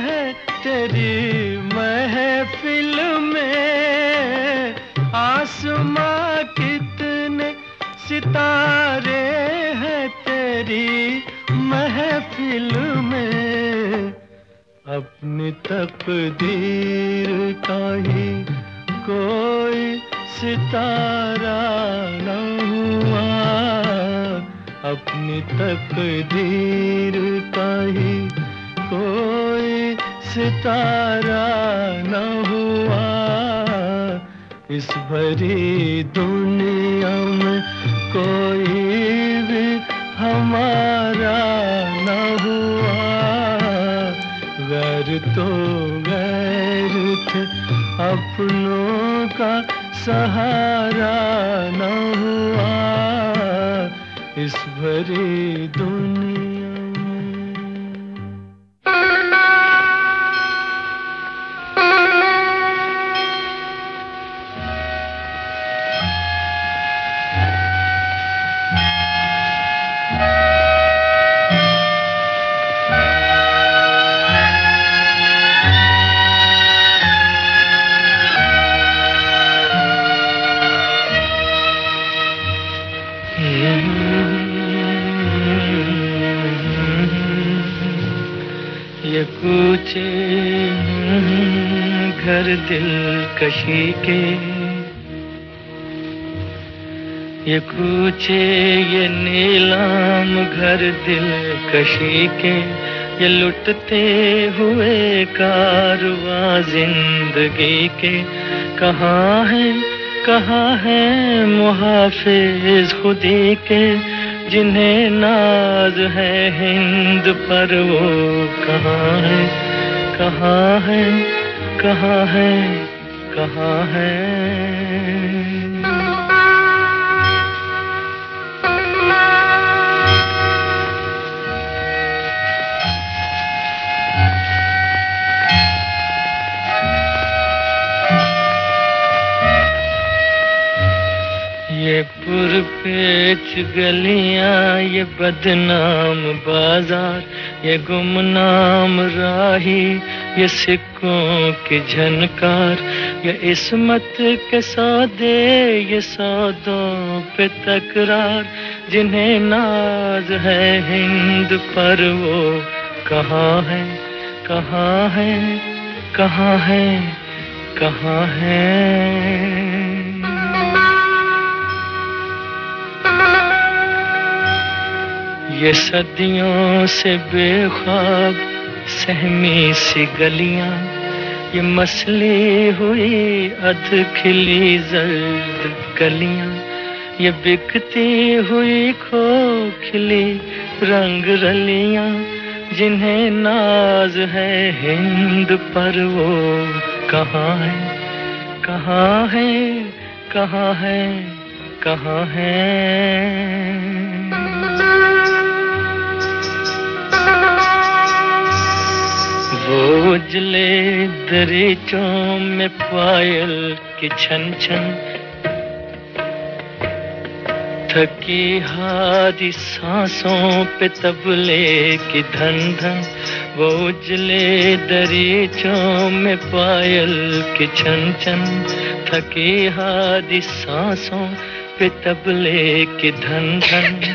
हैं तेरी महफिल में, आसमां कितने सितारे हैं तेरी महफिल में। अपनी तकदीर का ही कोई सितारा न हुआ, अपनी तकदीर का ही कोई सितारा न हुआ, इस भरी दुनिया में कोई भी हमारा न हुआ। गैर तो गैर थे अपनों का सहारा न हुआ, इस भरी दुनिया में। ये पूछे घर दिल कशी के, ये पूछे ये नीलाम घर दिल कशी के, ये लुटते हुए कारवां जिंदगी के। कहाँ है कहाँ है मुहाफिज खुदी के, जिन्हें नाज है हिंद पर वो कहाँ है कहाँ है कहाँ है कहाँ है। ये पुरपेच गलियां, ये बदनाम बाजार, ये गुमनाम राही, ये सिक्कों की झनकार, ये इस्मत के सौदे, ये सौदों पे तकरार, जिन्हें नाज है हिंद पर वो कहाँ है कहाँ है कहाँ है कहाँ है। ये सदियों से बेख्वाब सहमी सी गलियां, ये मसली हुई अध खिली जर्द गलियां, ये बिकती हुई खो खिली रंग रलियां, जिन्हें नाज है हिंद पर वो कहाँ है कहाँ है कहाँ है कहाँ है। वो उजले दरीचों में पायल की छन छन, थकी हारी सांसों पे तबले की धन धन, वो उजले दरीचों में पायल की छन छन, थकी हारी सांसों पे तबले की धन धन,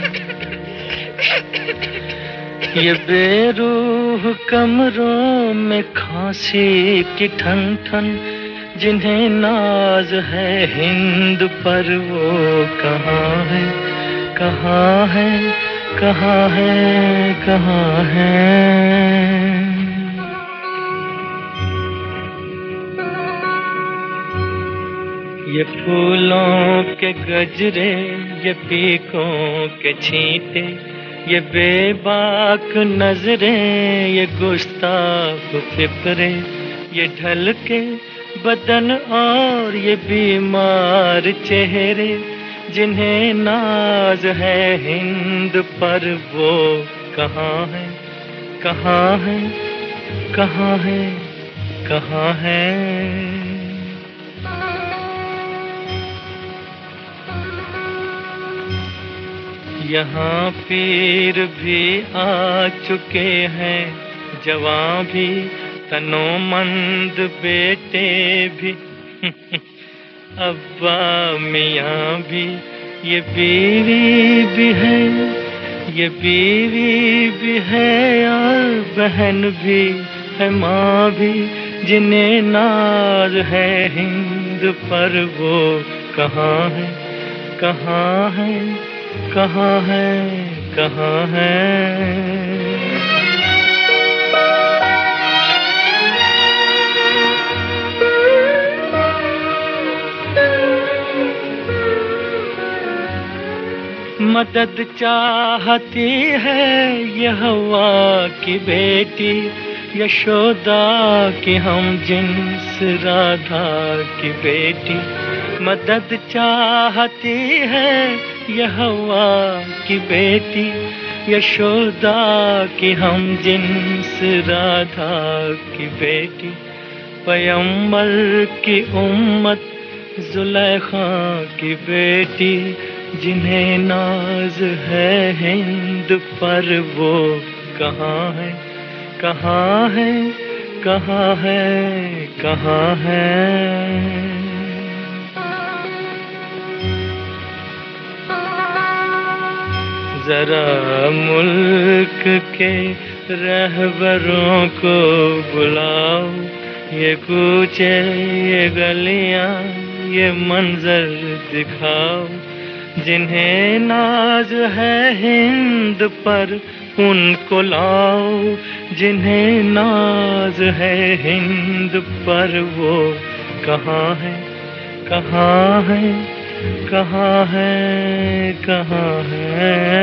ये बेरूह कमरों में खांसी की ठन ठन, जिन्हें नाज है हिंद पर वो कहाँ है कहाँ है कहाँ है कहाँ है। ये फूलों के गजरे, ये पीकों के छींटे, ये बेबाक नजरें, ये गुस्ताख फिक्रे, ये ढल के बदन और ये बीमार चेहरे, जिन्हें नाज है हिंद पर वो कहाँ है कहाँ है कहाँ है कहाँ है। यहाँ पीर भी आ चुके हैं, जवां भी तनोमंद बेटे भी अब्बा मियाँ भी, ये बीवी भी है ये बीवी भी है, और बहन भी है माँ भी, जिन्हें नाज है हिंद पर वो कहाँ है कहाँ है कहाँ है कहाँ है। मदद चाहती है ये हवा की बेटी, यशोदा की हम जिन्स राधा की बेटी, मदद चाहती है ये हवा की बेटी, यशोदा की हम जिन्स राधा की बेटी, पैगंबर की उम्मत जुलेखा की बेटी, जिन्हें नाज है हिंद पर वो कहाँ है कहाँ है कहाँ है कहाँ है। जरा मुल्क के रहबरों को बुलाओ, ये कूचे ये गलियां ये मंजर दिखाओ, जिन्हें नाज है हिंद पर उनको लाओ, जिन्हें नाज है हिंद पर वो कहाँ है कहाँ है कहाँ है कहाँ है।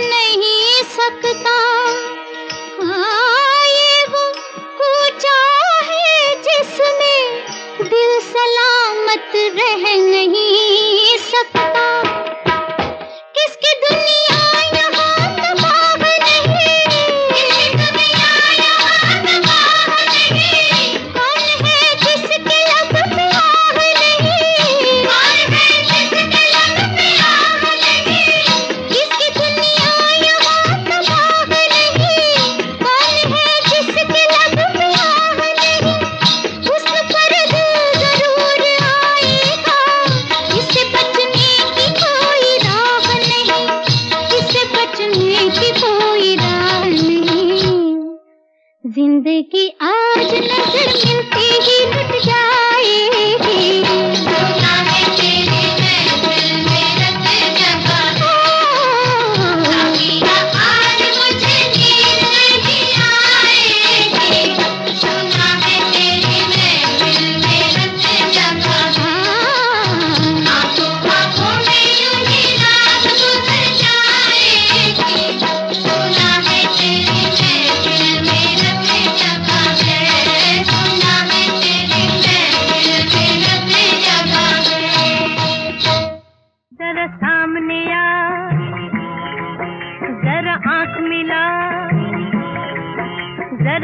नहीं सकता, हाँ ये वो कूचा है जिसमें दिल सलामत रह नहीं सकता। किसकी दुनिया यहाँ तबाह नहीं, कौन है जिसके लब पे आह नहीं, किसकी दुनिया यहाँ तबाह नहीं, कौन है जिसके लब पे आह नहीं। उस पर दर्द जरूर आएगा, इससे बचने की कोई राह नहीं, इससे बचने की कोई राह नहीं। जिंदगी आज नजर मिलती ही मिट जाएगी, जरा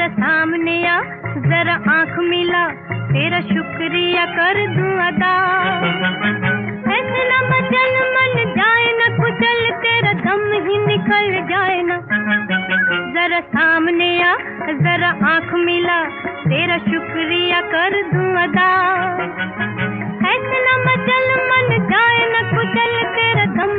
सामने आ जरा आंख मिला, तेरा शुक्रिया कर दूं अदा। ऐसे न मचल मन जाए न कुचल, तेरा दम ही निकल जाए ना। जरा सामने आ जरा आंख मिला, तेरा शुक्रिया कर दूं अदा। ऐसे न मचल मन जाए न कुचल, तेरा दम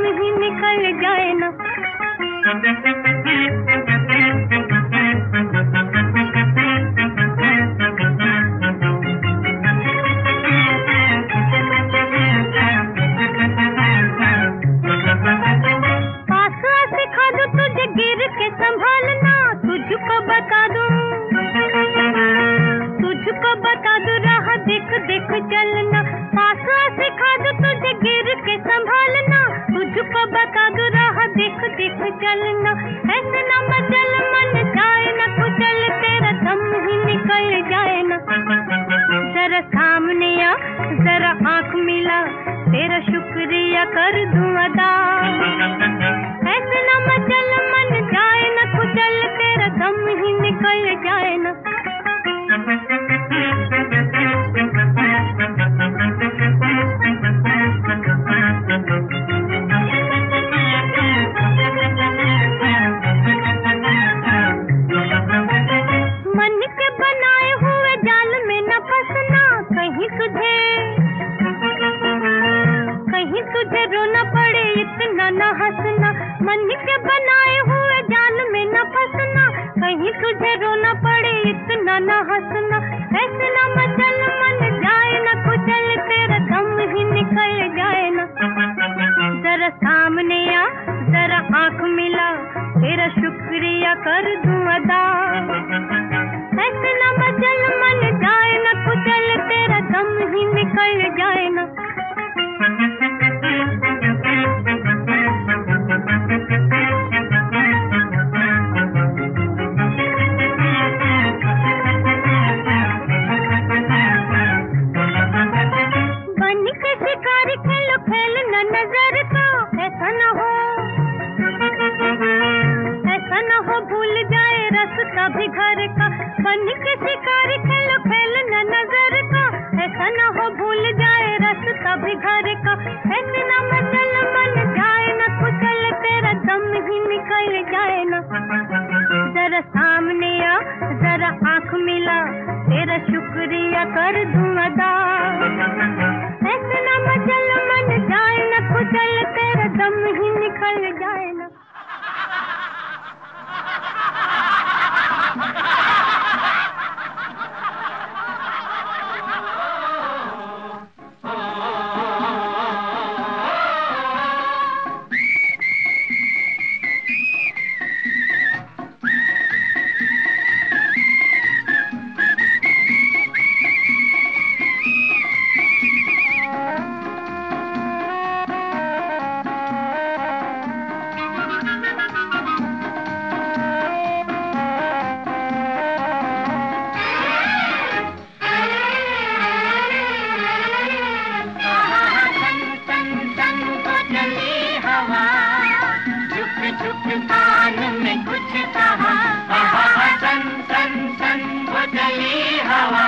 ही निकल जाए ना। कान में कुछ कहा, आहा सन सन सन वो चली हवा,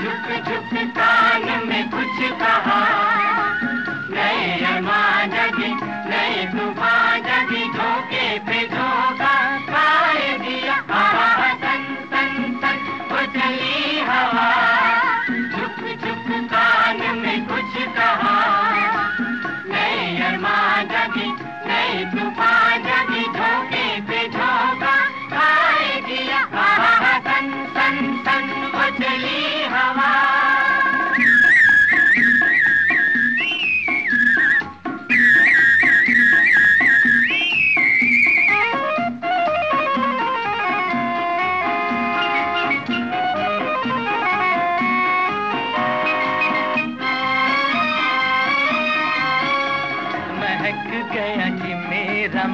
झुक झुक कान में कुछ कहा, नए अरमान जगी, नए तूफान जगी, धोखे पे धोखा खाए दिया, आहा सन सन सन वो चली हवा, झुक झुक कान में कुछ कहा, नए अरमान जगी, नए तूफान जगी, धोखे पे धोखा खाए दिया, आहा सन सन सन वो चली हवा।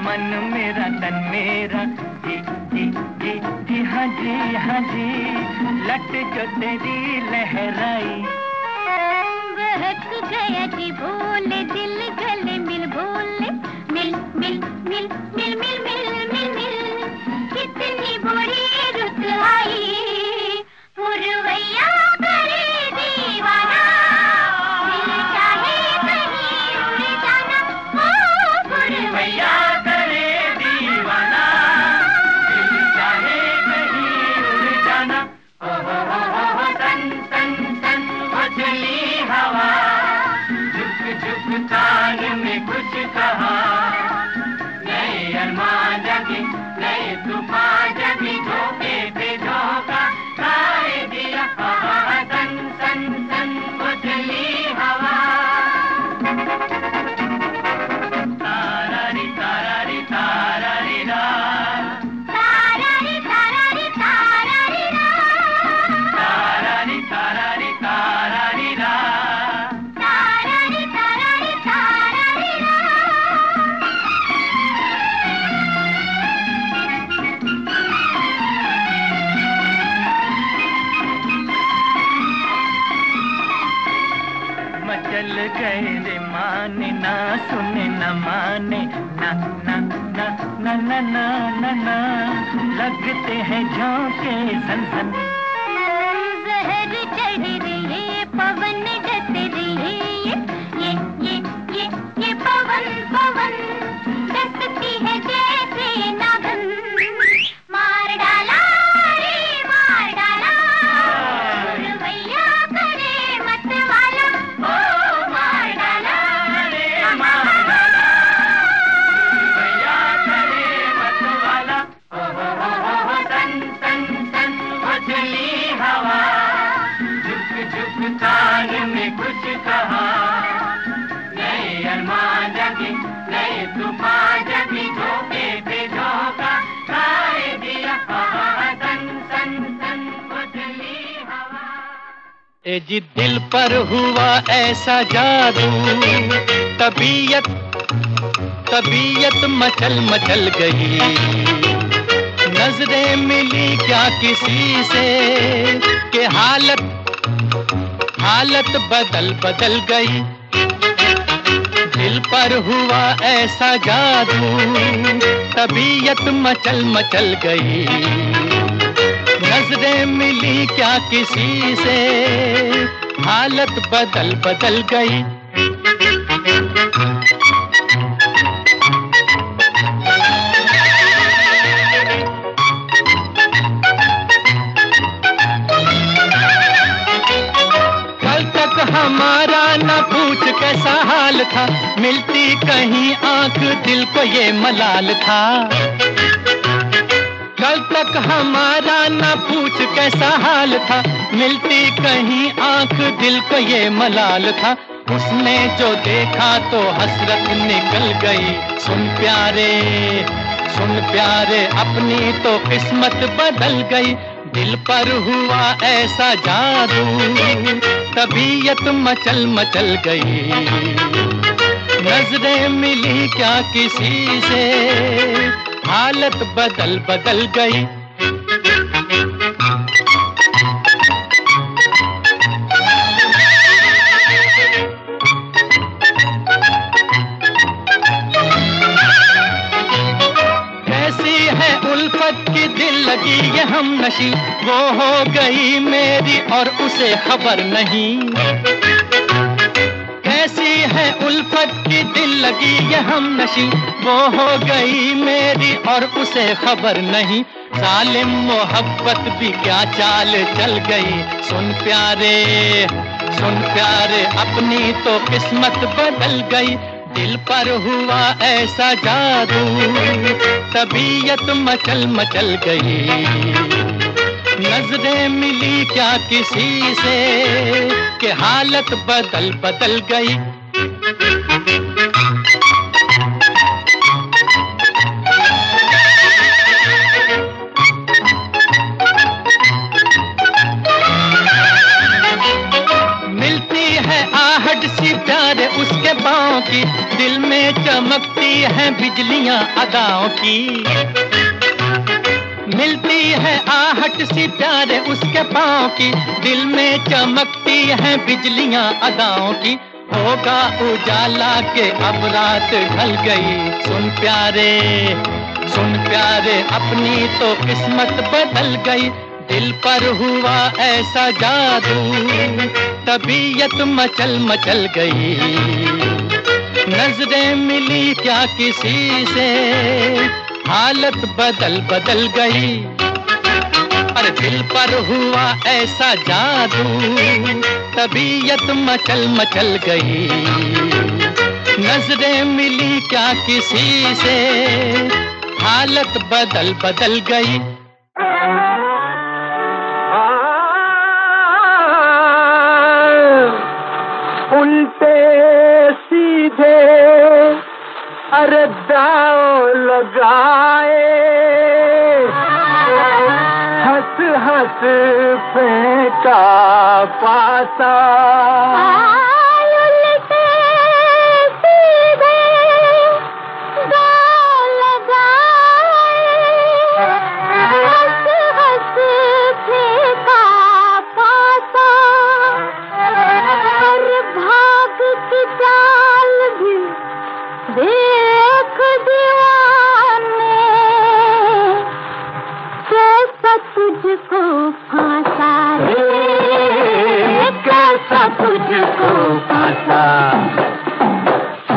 मन मेरा तन मेरा जी जी जी जी हाँ जी हाँ जी, लट जो तेरी लहराई बहक गया जी, बोले दिल गले मिल, बोले मिल मिल मिल मिल मिल मिल मिल मिल, कितनी बुरी रुत आई मुरवैया करे दीवाना, दिल चाहे कहीं उड़ जाना ओ मुरवैया ना ना ना ना, लगते हैं झोंके सन सन, जहर चढ़ रही है पवन ढस रही है, ये ये ये ये पवन पवन डसती है जैसे नागन, मार डाला रे मार डाला भैया करे मत वाला, ओ मार डाला रे मार डाला में कुछ कहा, नए अरमान जगी, नए तूफान जगी, धोखे पे धोखा खाए दिया, सन सन सन बदली हवा। ए जी दिल पर हुआ ऐसा जादू, तबीयत तबीयत मचल मचल गई, नजरें मिली क्या किसी से के हालत हालत बदल बदल गई, दिल पर हुआ ऐसा जादू, तबीयत मचल मचल गई, नजरें मिली क्या किसी से, हालत बदल बदल गई। हमारा न पूछ कैसा हाल था, मिलती कहीं आंख दिल को ये मलाल था, कल तक हमारा न पूछ कैसा हाल था, मिलती कहीं आंख दिल को ये मलाल था, उसने जो देखा तो हसरत निकल गई, सुन प्यारे सुन प्यारे अपनी तो किस्मत बदल गई, दिल पर हुआ ऐसा जादू, तबीयत मचल मचल गई, नजरें मिली क्या किसी से, हालत बदल बदल गई। है उल्फत की दिल लगी ये हम नशी, वो हो गई मेरी और उसे खबर नहीं। कैसी है उल्फत की दिल लगी ये हम नशी, वो हो गई मेरी और उसे खबर नहीं। जालिम मोहब्बत भी क्या चाल चल गई, सुन प्यारे सुन प्यारे अपनी तो किस्मत बदल गई। दिल पर हुआ ऐसा जादू, तबीयत मचल मचल गई। नजरें मिली क्या किसी से कि हालत बदल बदल गई। मिलती है आहट सी प्यारे उसके पाँव की, दिल में चमकती हैं बिजलियां अदाओं की। मिलती है आहट सी प्यारे उसके पाँव की, दिल में चमकती है बिजलियां अदाओं की। होगा उजाला के अब रात ढल गई, सुन प्यारे सुन प्यारे अपनी तो किस्मत बदल गई। दिल पर हुआ ऐसा जादू, तबीयत मचल मचल गई। नजरें मिली क्या किसी से, हालत बदल बदल गई। और दिल पर हुआ ऐसा जादू, तबीयत मचल मचल गई। नजरें मिली क्या किसी से, हालत बदल बदल गई। उल्टे सीधे अरे दाव लगाए, हंस हंस फेंका पासा। उल्टे सीधे दाव लगाए, हंस हंस फेंका पासा। हर भाग की चाल भी दे तुझको फांसा, कैसा तुझको फांसा।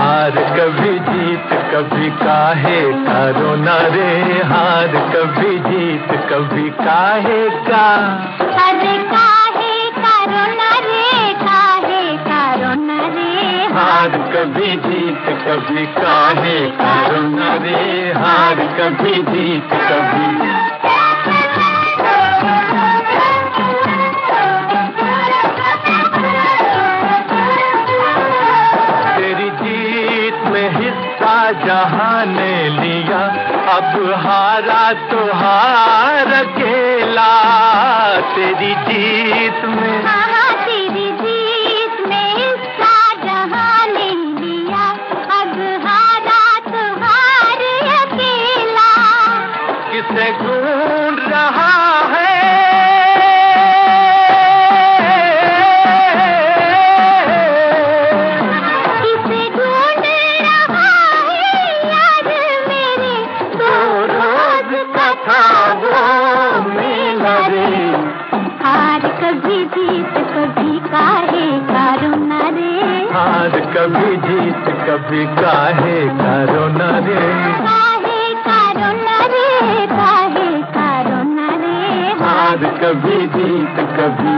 हार कभी जीत कभी काहे का रोना रे, हार कभी जीत कभी काहे का, अरे काहे का रोना रे, काहे का रोना रे। हार कभी जीत कभी काहे का रोना रे, हार कभी जीत कभी। जहाँ ने लिया अब हारा तो हार अकेला। तेरी जीत में हाँ, तेरी जीत में हिस्सा जहाँ ने लिया अब हारा तो हार अकेला। किसे ढूंढ रहा है कभी जीत कभी काहे का रोना रे, काहे का रोना रे, काहे का रोना रे। हार कभी जीत कभी।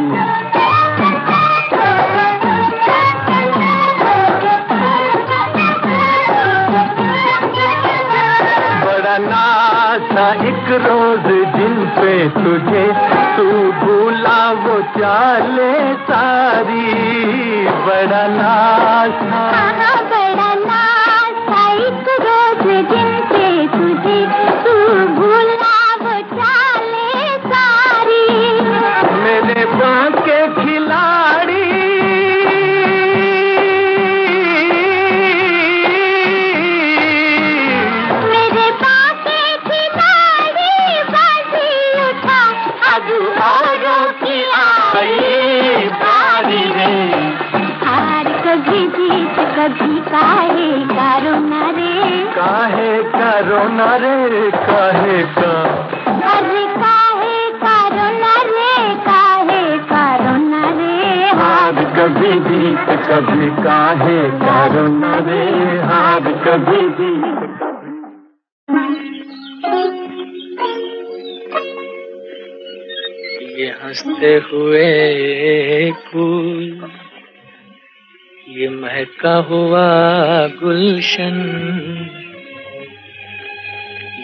बड़ा नासा एक रोज जिन पे तुझे तू भूला वो चाले सारी। बड़ा नाज हाँ, बड़ा नाज एक रोज दिन पे तुझे तू भूला वो चाले सारी। मेरे बाँक के खिलाड़ी मेरे बाँक के खिलाड़ी बाजी उठा अब औरों की आई बारी रे। कभी जीत कभी काहे का रोना रे, काहे का रोना रे, काहे कभी भी कभी काहे करो न रे हाथ कभी भी। ये हंसते हुए फूल, ये महका हुआ गुलशन,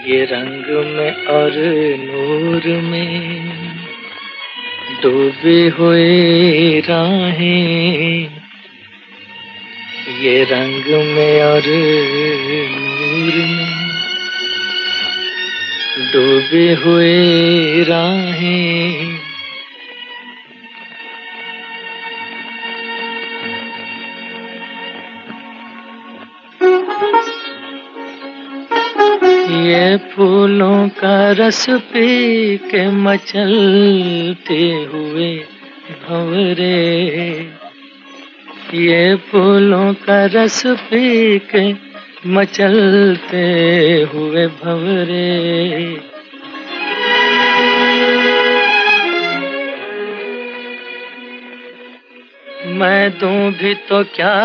ये रंग में और नूर में डूबे हुए राहें, ये रंग में और नूर में डूबे हुए राहें। ये फूलों का रस पी के मचलते हुए भंवरे, ये फूलों का रस पी के मचलते हुए भंवरे। मैं दूं भी तो क्या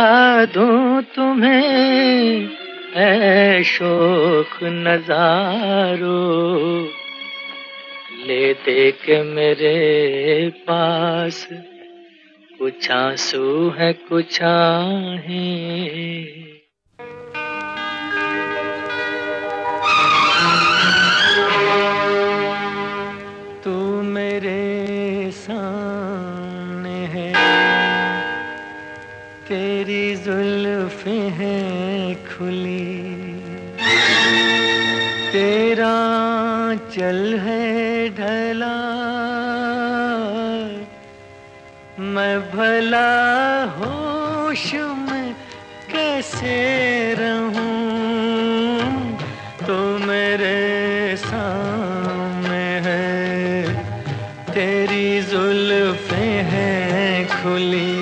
दूं तुम्हें ऐ शोख नजारो, ले दे के मेरे पास कुछ आंसू है कुछ आहें। तू मेरे सामने है, तेरी जुल्फे हैं खुली, तेरा चल है ढला, मैं भला होश में कैसे रहूं। तू मेरे सामने है, तेरी जुल्फे हैं खुली,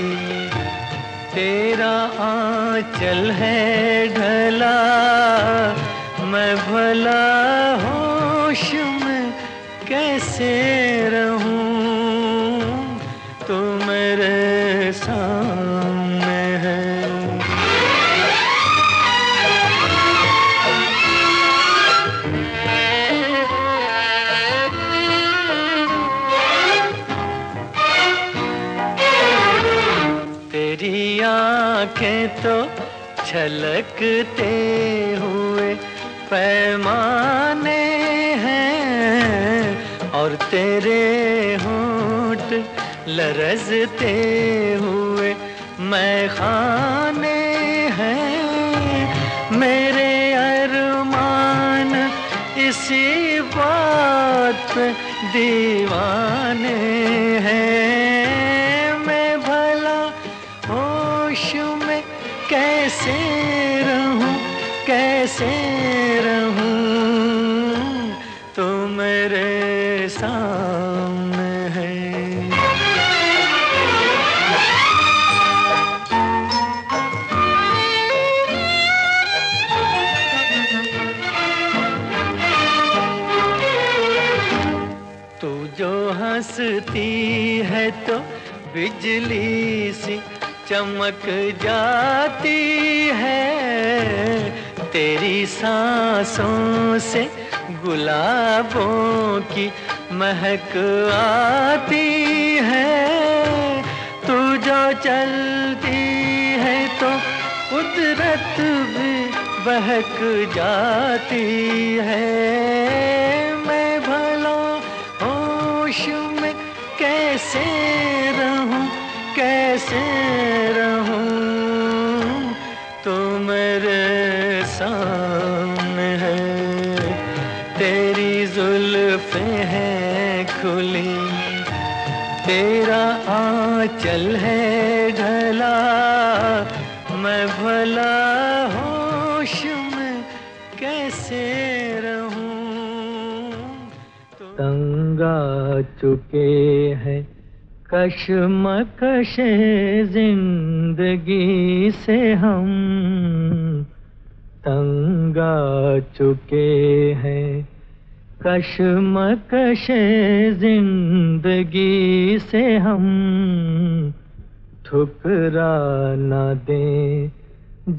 तेरा आंचल है ढला, मैं भला होश में कैसे रहूं। तू मेरे सामने है। तेरी आँखें तो झलकते हुए पैमाने हैं, और तेरे होंठ लरजते हुए मैखाने हैं। मेरे अरमान इसी बात पे दीवाने हैं, मैं भला होश में कैसे रहूं कैसे रहूं। तू मेरे सामने है। तू जो हंसती है तो बिजली सी चमक जाती है, तेरी सांसों से गुलाबों की महक आती है। तू जो चलती है तो कुदरत भी बहक जाती है, मैं भला होश में कैसे रहूं कैसे रहूं। तू मेरे सामने है, तेरी जुल्फे हैं खुली, तेरा आंचल है ढला, मैं भला होश में कैसे रहूं। तंगा चुके हैं कशमकश जिंदगी से हम, तंग आ चुके हैं कशमकश जिंदगी से हम ठुकरा न दें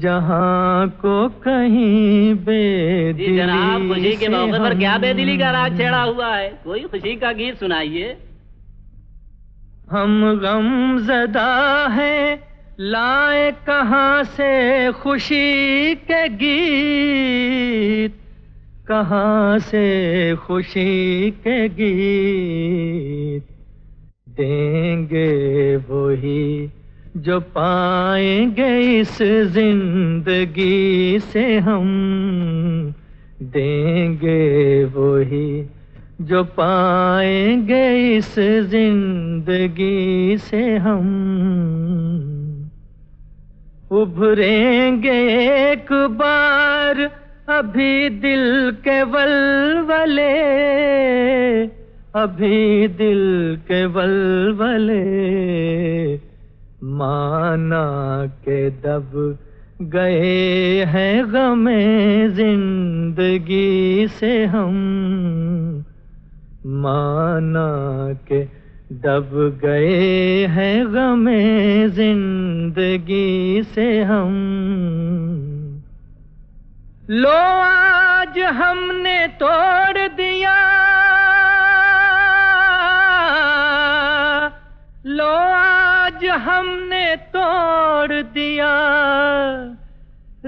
जहां को कहीं बेदिली। जी जनाब, खुशी के मौके पर क्या बेदिली का राग छेड़ा हुआ है? कोई खुशी का गीत सुनाइए। हम गमज़दा हैं, लाए कहाँ से खुशी के गीत, कहाँ से खुशी के गीत, देंगे वही जो पाएंगे इस जिंदगी से हम, देंगे वही जो पाएंगे इस जिंदगी से हम। उभरेंगे एक बार अभी दिल के वलवले, अभी दिल के वलवले, माना के दब गए हैं गमे जिंदगी से हम, माना के दब गए हैं गमे जिंदगी से हम। लो आज हमने तोड़ दिया, लो आज हमने तोड़ दिया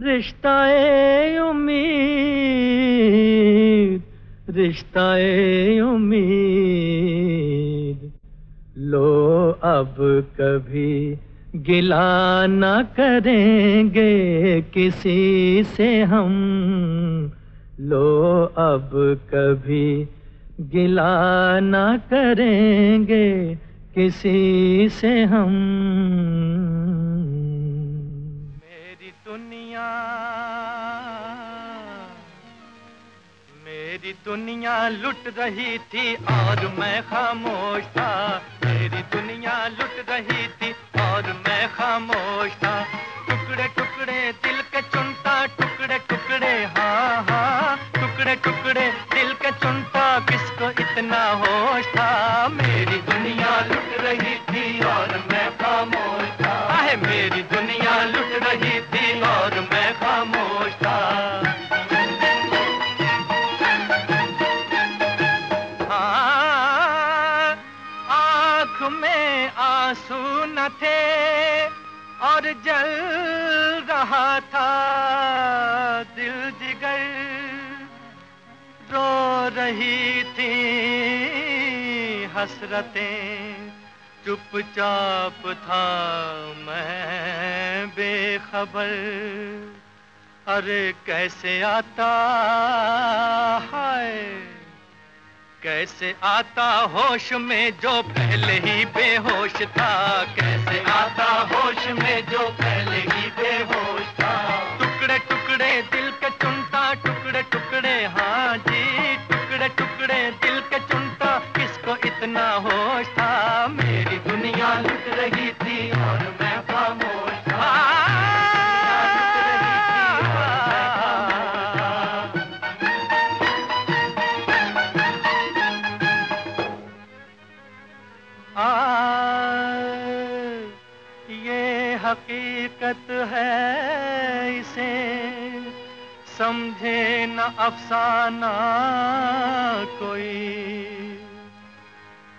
रिश्ता-ए उम्मीद, रिश्ता-ए उम्मीद। लो अब कभी गिला ना करेंगे किसी से हम, लो अब कभी गिला ना करेंगे किसी से हम। मेरी दुनिया, मेरी दुनिया लुट रही थी और मैं खामोश था, मेरी दुनिया लुट रही थी और मैं खामोश था, टुकड़े टुकड़े दिल के चुनता, टुकड़े टुकड़े हाँ हाँ, टुकड़े टुकड़े दिल के चुनता, किसको इतना होश था। मेरी दुनिया लुट रही थी और मैं खामोश था, आए मेरी दुनिया लुट रही थी और मैं खामोश था। और जल रहा था दिल, जिगर रो रही थी हसरतें, चुपचाप था मैं बेखबर, अरे कैसे आता हाय कैसे आता होश में जो पहले ही बेहोश था, कैसे आता होश में जो पहले ही बेहोश था, टुकड़े टुकड़े दिल के चुनता, टुकड़े टुकड़े हाँ जी, टुकड़े टुकड़े दिल के चुनता, किसको इतना होश था। मेरी दुनिया लुट रही थी और मैं खामोश था। हकीकत है इसे समझे न अफसाना कोई,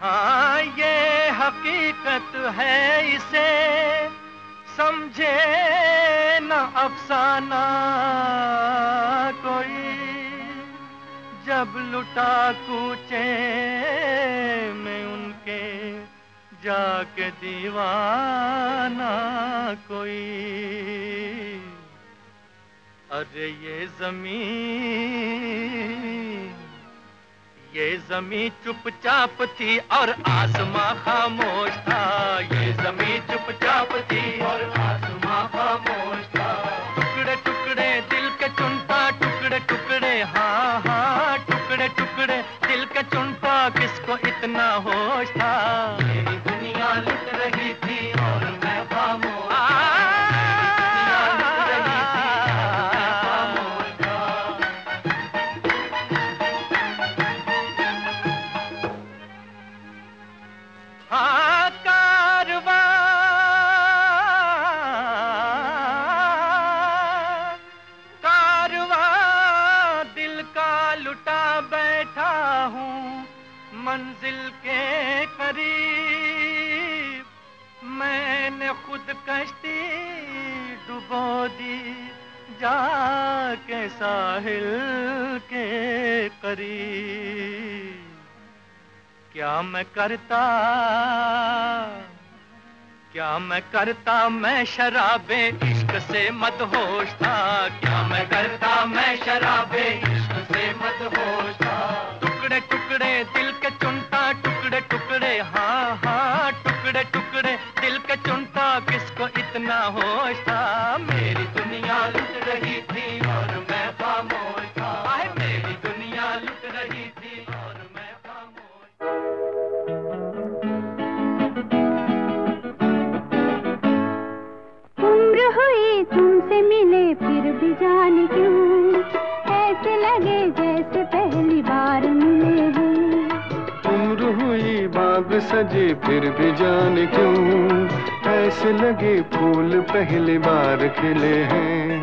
हाँ ये हकीकत है इसे समझे न अफसाना कोई, जब लुटा कूचे में उनके जाके दीवाना कोई, अरे ये जमीन, ये जमीन चुपचाप थी और आसमां खामोश था, ये जमीन चुपचाप थी और आसमां खामोश था, टुकड़े टुकड़े दिल के चुनता, टुकड़े टुकड़े हाँ हाँ, टुकड़े टुकड़े दिल के चुनता, किसको इतना होश था। मंजिल के करीब मैंने खुद कश्ती डुबो दी जाके साहिल के करीब। क्या मैं करता क्या मैं करता मैं शराबे इश्क से मदहोश था। क्या मैं करता मैं शराबे इश्क से मदहोश था। टुकड़े टुकड़े दिल के चुनता टुकड़े टुकड़े हाँ हाँ टुकड़े टुकड़े दिल के चुनता किसको इतना होश था। मेरी दुनिया लुट रही थी और मैं खामोश था। मेरी दुनिया लुट रही थी और मैं खामोश। हुई तुमसे मिले फिर भी जाने क्यों ऐसे लगे जैसे पहली बार मिले हैं। उम्र हुई बाग सजे फिर भी जाने क्यों ऐसे लगे फूल पहली बार खिले हैं।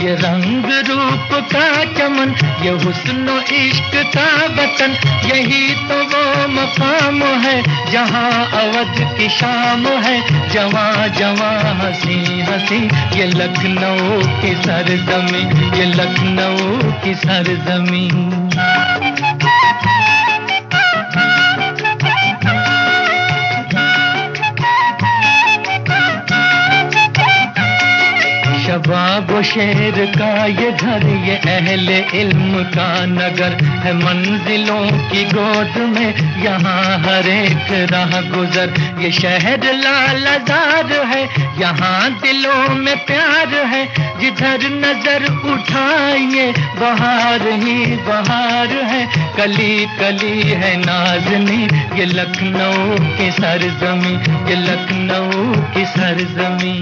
ये रंग रूप का चमन ये हुस्नो इश्क का वतन यही तो वो मकाम है जहाँ अवध की शाम है। जवां जवां हंसी हंसी ये लखनऊ की सरजमी ये लखनऊ की सरजमी। ख्वाब शेर का ये घर ये अहले इल्म का नगर है, मंजिलों की गोद में यहाँ हर एक राह गुजर। ये शहर लाल आजार है, यहाँ दिलों में प्यार है, जिधर नजर उठाइए बहार ही बहार है। कली कली है नाजनी ये लखनऊ की सरजमी, ये लखनऊ की सरजमी।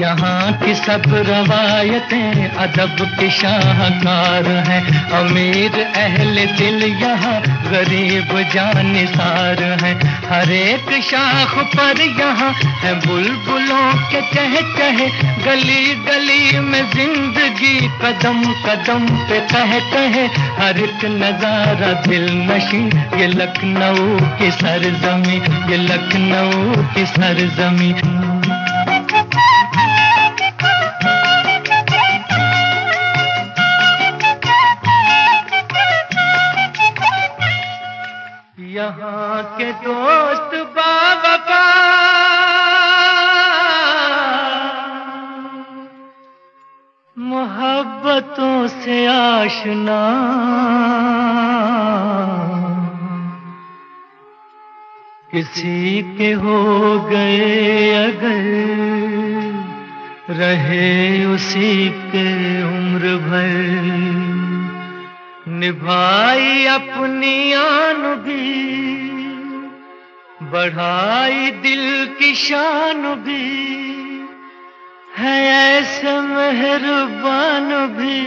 यहाँ की सब रवायतें अदब के शाहकार हैं, अमीर अहले दिल यहाँ गरीब जानिसार हैं। हर एक शाख पर यहाँ है बुलबुलों के चह चहे, गली गली में जिंदगी कदम कदम पे कह कहे। हर एक नजारा दिल नशी ये लखनऊ की सरजमी, ये लखनऊ की सरजमी। यहाँ के दोस्त बाबा मोहब्बतों से आशना, किसी के हो गए अगर रहे उसी के उम्र भर, निभाई अपनी आन भी बढ़ाई दिल की शान भी, है ऐसे मेहरबान भी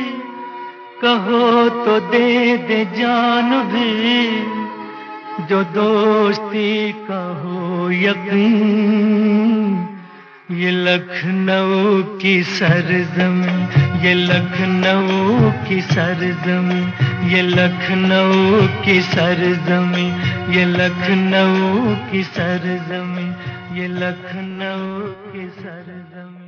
कहो तो दे दे जान भी। जो दोस्ती का हो यकीन ये लखनऊ की सरजमी, ये लखनऊ की सरजमी, ये लखनऊ की सरजमी, ये लखनऊ की सरजमी, ये लखनऊ की सरजमी।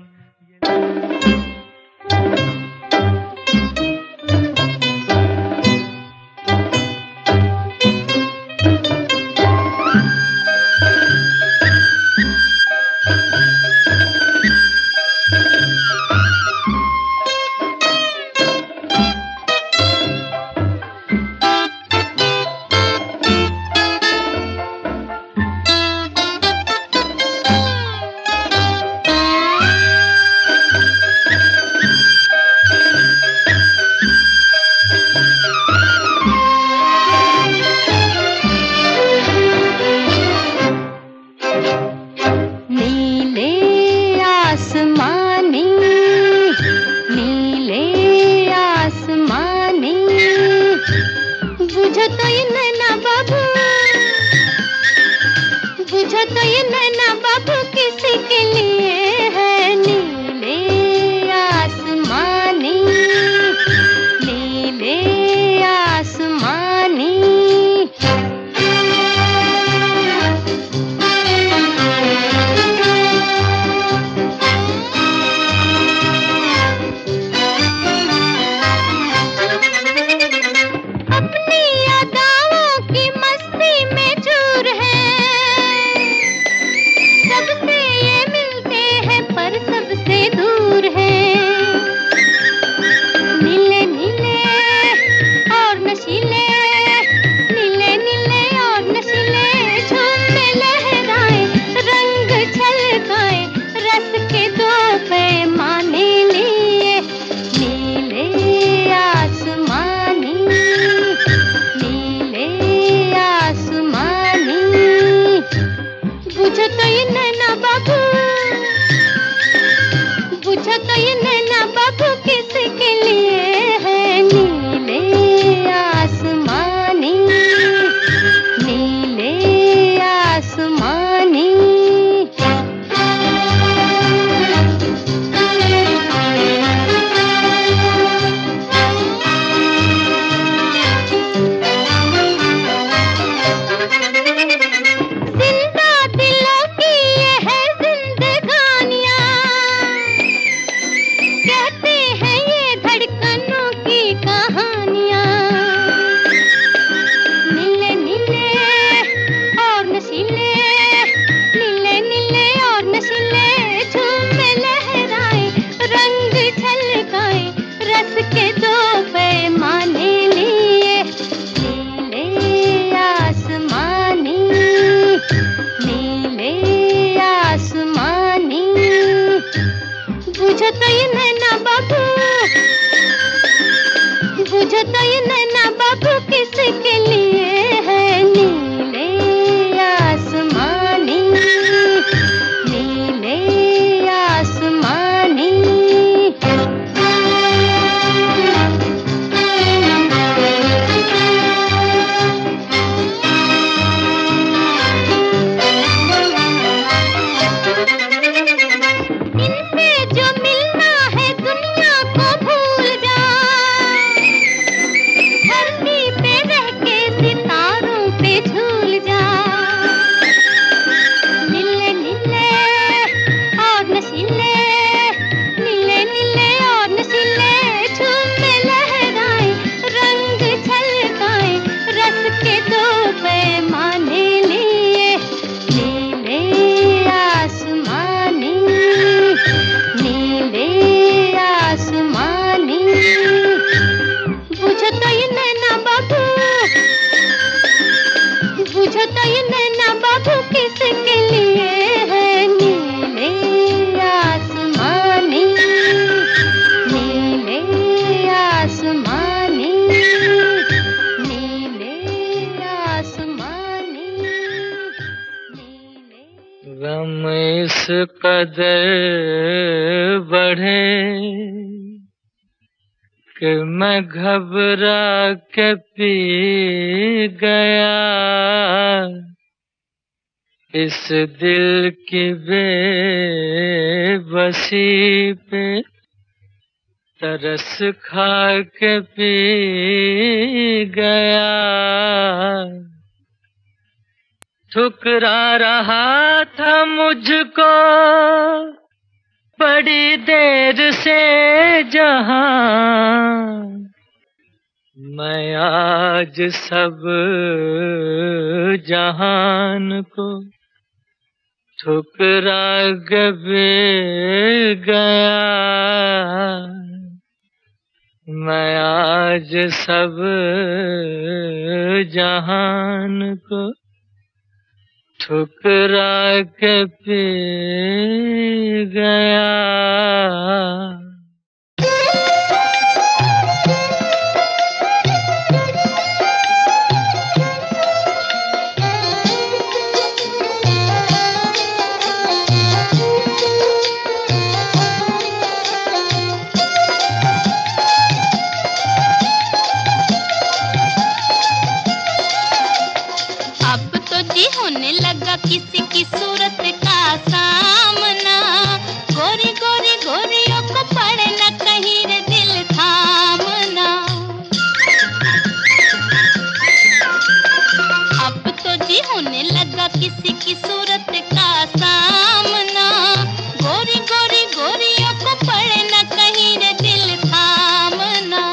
किस कदर बढ़े कि मैं घबरा के पी गया इस दिल की बेबसी पे तरस खा के पी गया। ठुकरा रहा था मुझको बड़ी देर से जहां, मैं आज सब जहान को ठुकरा गबे गया, मैं आज सब जहान को ठुकरा के पी गया। किसी की सूरत का सामना, गोरी गोरी गोरियों को पड़े न कहीं रे दिल थामना। अब तो जी होने लगा किसी की सूरत का सामना, गोरी गोरी गोरियों को पड़े न कहीं रे दिल थामना।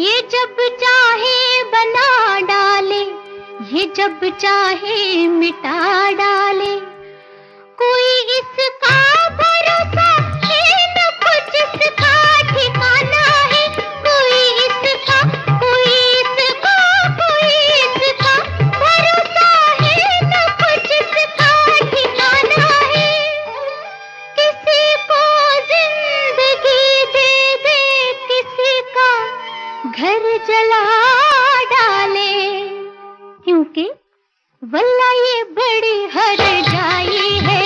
ये जब चाहे बना डाले, ये जब चाहे मिटा डाले, कोई इसका भरोसा है न कुछ इसका ठिकाना है, कोई इसका कोई इसका कोई इसका भरोसा है न कुछ इसका ठिकाना है। किसी को जिंदगी दे दे, किसी का घर जला डाले, क्योंकि वल्ला ये बड़ी हर जाई है।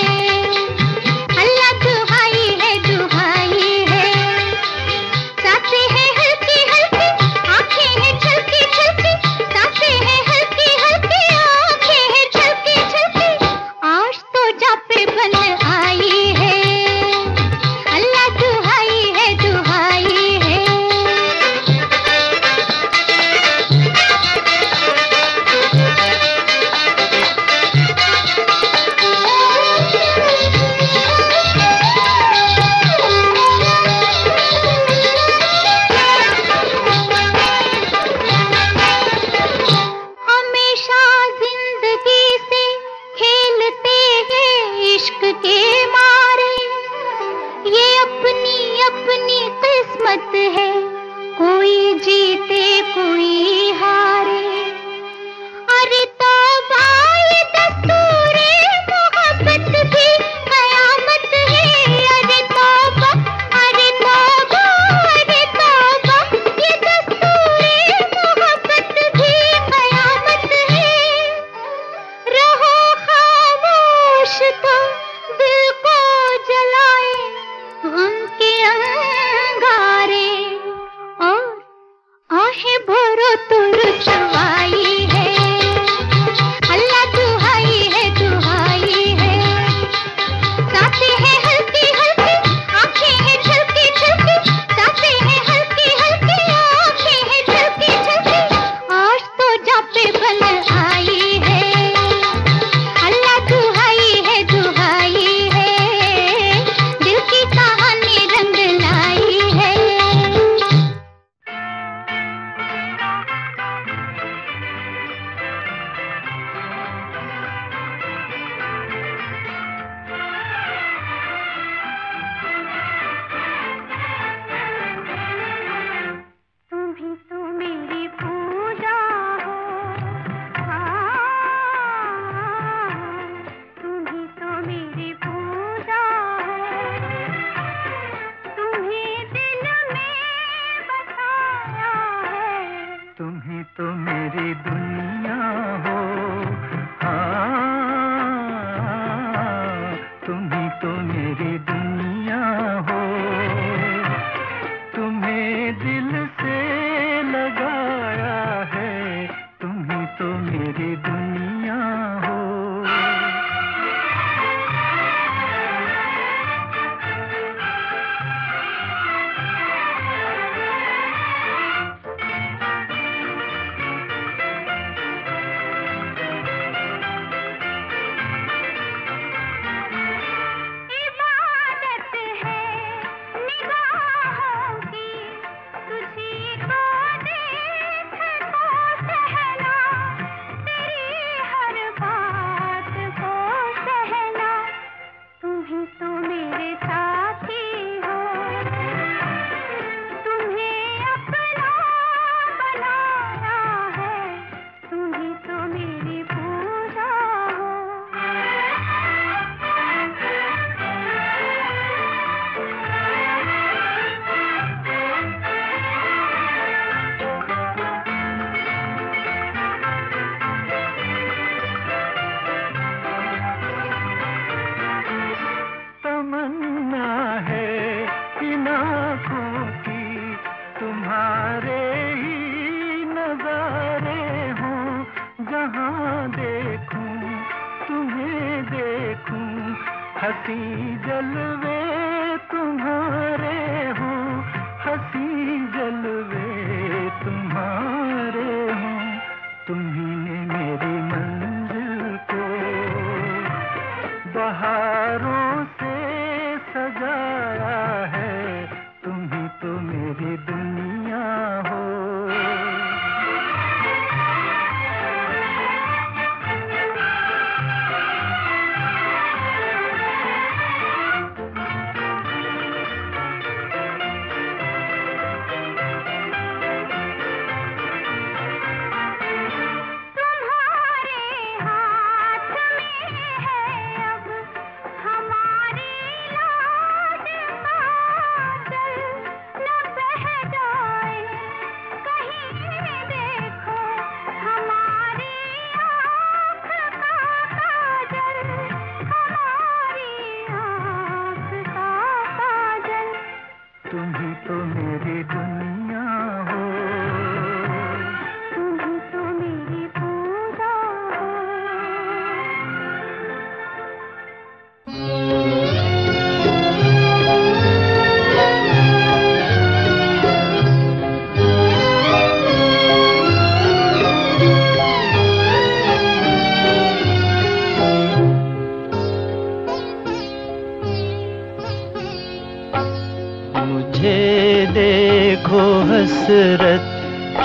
दुनिया हो हसरत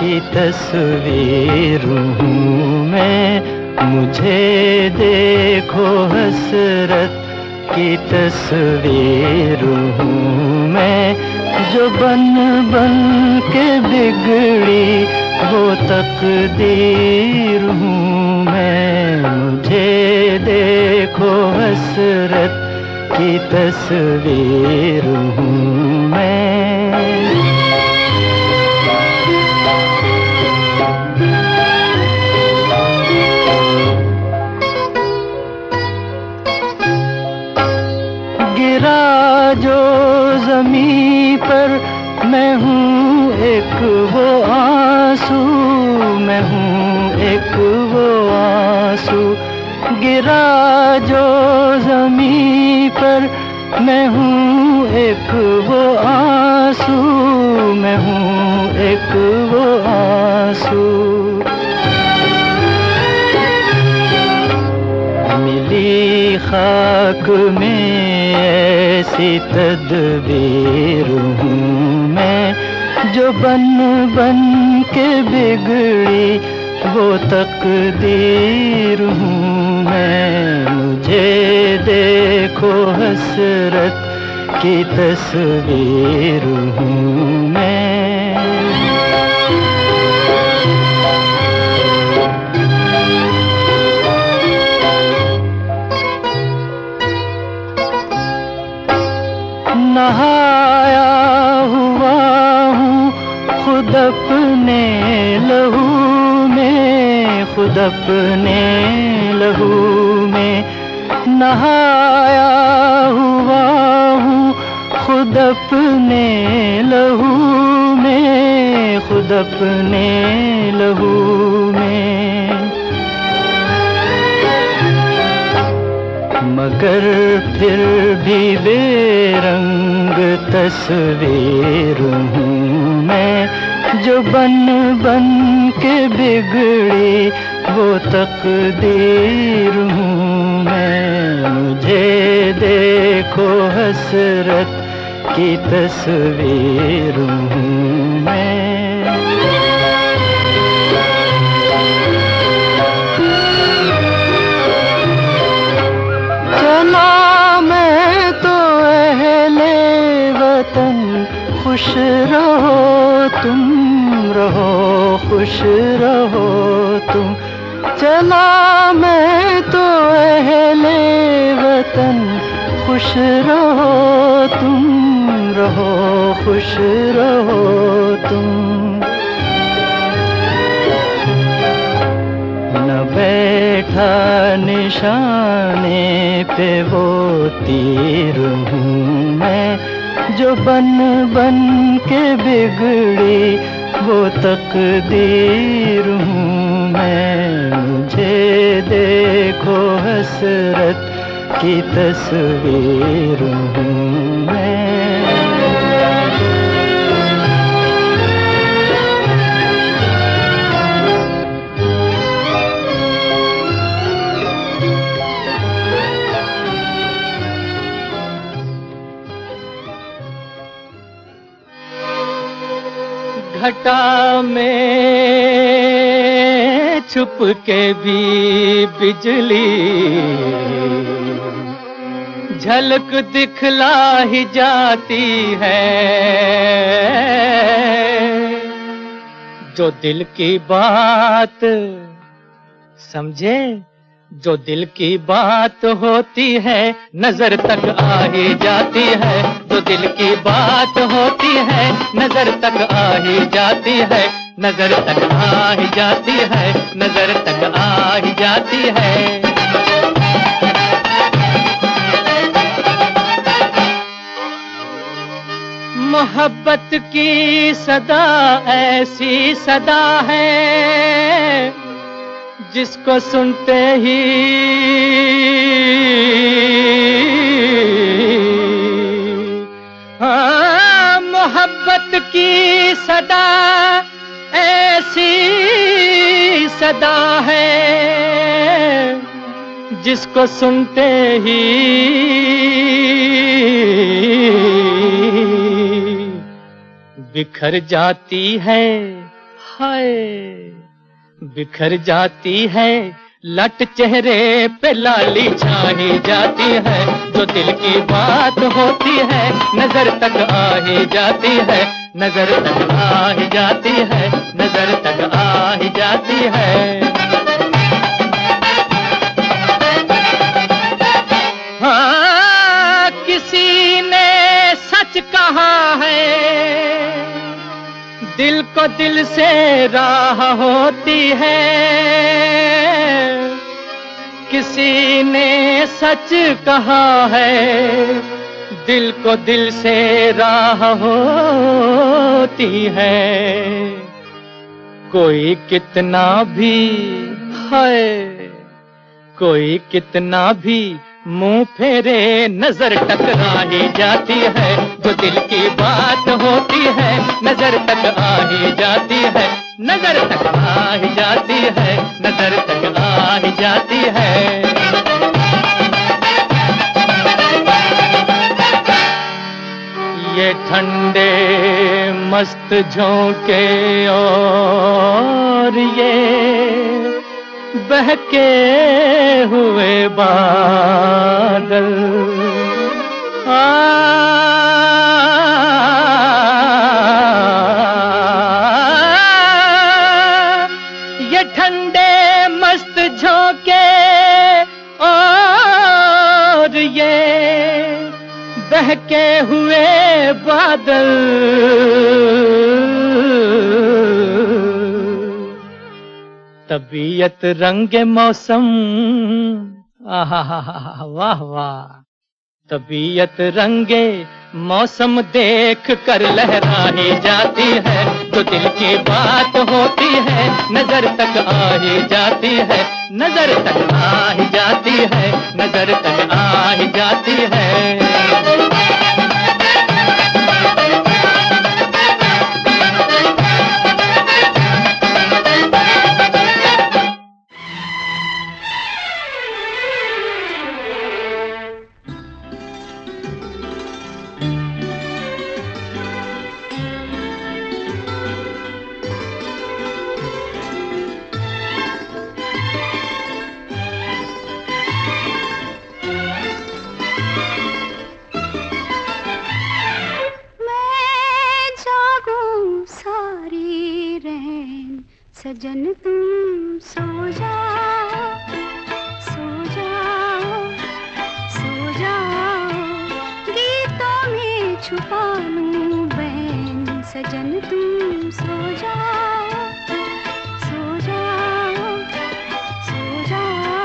की तस्वीर हूँ मैं, मुझे देखो हसरत की तस्वीर हूँ मैं। जो बन बन के बिगड़ी वो तकदीर हूँ मैं, मुझे देखो हसरत की तस्वीर हूँ मैं। जो जमी पर मैं हूँ एक वो आंसू, मैं हूँ एक वो आंसू। गिरा जो जमी पर मैं हूँ एक वो आंसू, मैं हूँ एक वो आंसू। मिली खाक में ऐसी तदबीर हूँ मैं, जो बन बन के बिगड़ी वो तकदीर हूँ मैं। मुझे देखो हसरत की तस्वीर हूँ मैं। नहाया हुआ हूँ खुद अपने लहू में, खुद अपने लहू में। नहाया हुआ हूँ खुद अपने लहू में, खुद अपने लहू में। मगर फिर भी बेरंग तस्वीर हूँ मैं, जो बन बन के बिगड़ी वो तकदीर हूँ मैं। मुझे देखो हसरत की तस्वीर हूँ मैं। चला मैं तो अहले वतन, खुश रहो तुम, रहो खुश रहो तुम। चला मैं तो अहले वतन, खुश रहो तुम, रहो खुश रहो तुम। बैठा निशाने पे वो तीर हूँ मैं, जो बन बन के बिगड़ी वो तकदीर हूँ मैं। मुझे देखो हसरत की तस्वीर हूँ मैं। घटा में छुप के भी बिजली झलक दिखला ही जाती है। जो दिल की बात समझे, जो दिल की बात होती है, नजर तक आ ही जाती है। जो दिल की बात होती है, नजर तक आ ही जाती है, नजर तक आ ही जाती है, नजर तक आ ही जाती है। मोहब्बत की सदा ऐसी सदा है, जिसको सुनते ही हाँ। मोहब्बत की सदा ऐसी सदा है, जिसको सुनते ही बिखर जाती है, हाय बिखर जाती है, लट चेहरे पे लाली छाई जाती है, जो दिल की बात होती है नजर तक आ ही जाती है, नजर तक आ ही जाती है, नजर तक आ ही जाती है। हाँ, किसी ने सच कहा है, दिल को दिल से राह होती है, किसी ने सच कहा है, दिल को दिल से राह होती है, कोई कितना भी है, कोई कितना भी मुंह फेरे नजर टकरा ही जाती है, जो दिल की बात होती है नजर तक आ ही जाती है, नजर तक आ ही जाती है, नजर तक आ ही जाती है। ये ठंडे मस्त झोंके और ये बहके हुए बादल, आ ये ठंडे मस्त झोंके और ये बहके हुए बादल, तबीयत रंगे मौसम, आहा वाह वाह, तबीयत रंगे मौसम देख कर लहरा ही जाती है, जो दिल की बात होती है नजर तक आ ही जाती है, नजर तक आ ही जाती है, नजर तक आ ही जाती है। सजन तुम सो जाओ, सो जाओ, सो जाओ, गीतों में छुपा लूं बहन, सजन तुम सो जाओ, सो जाओ, सो जाओ।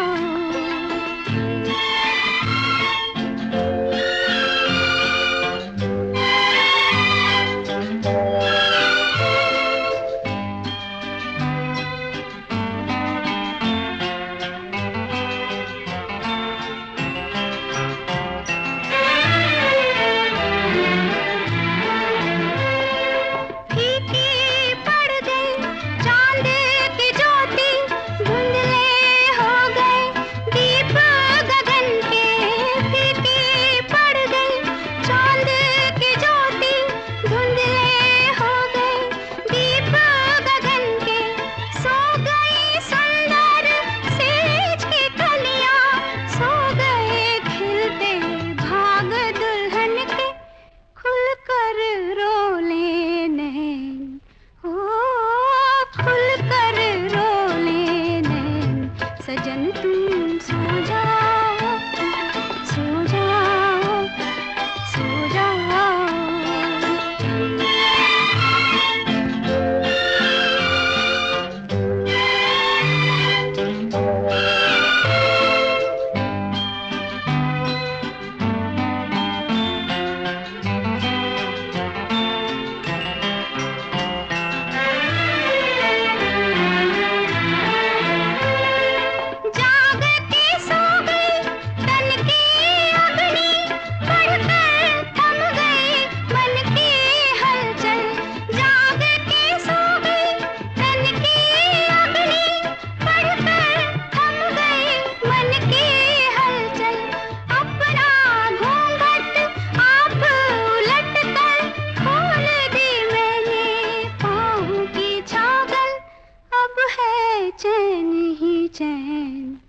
ही चैन,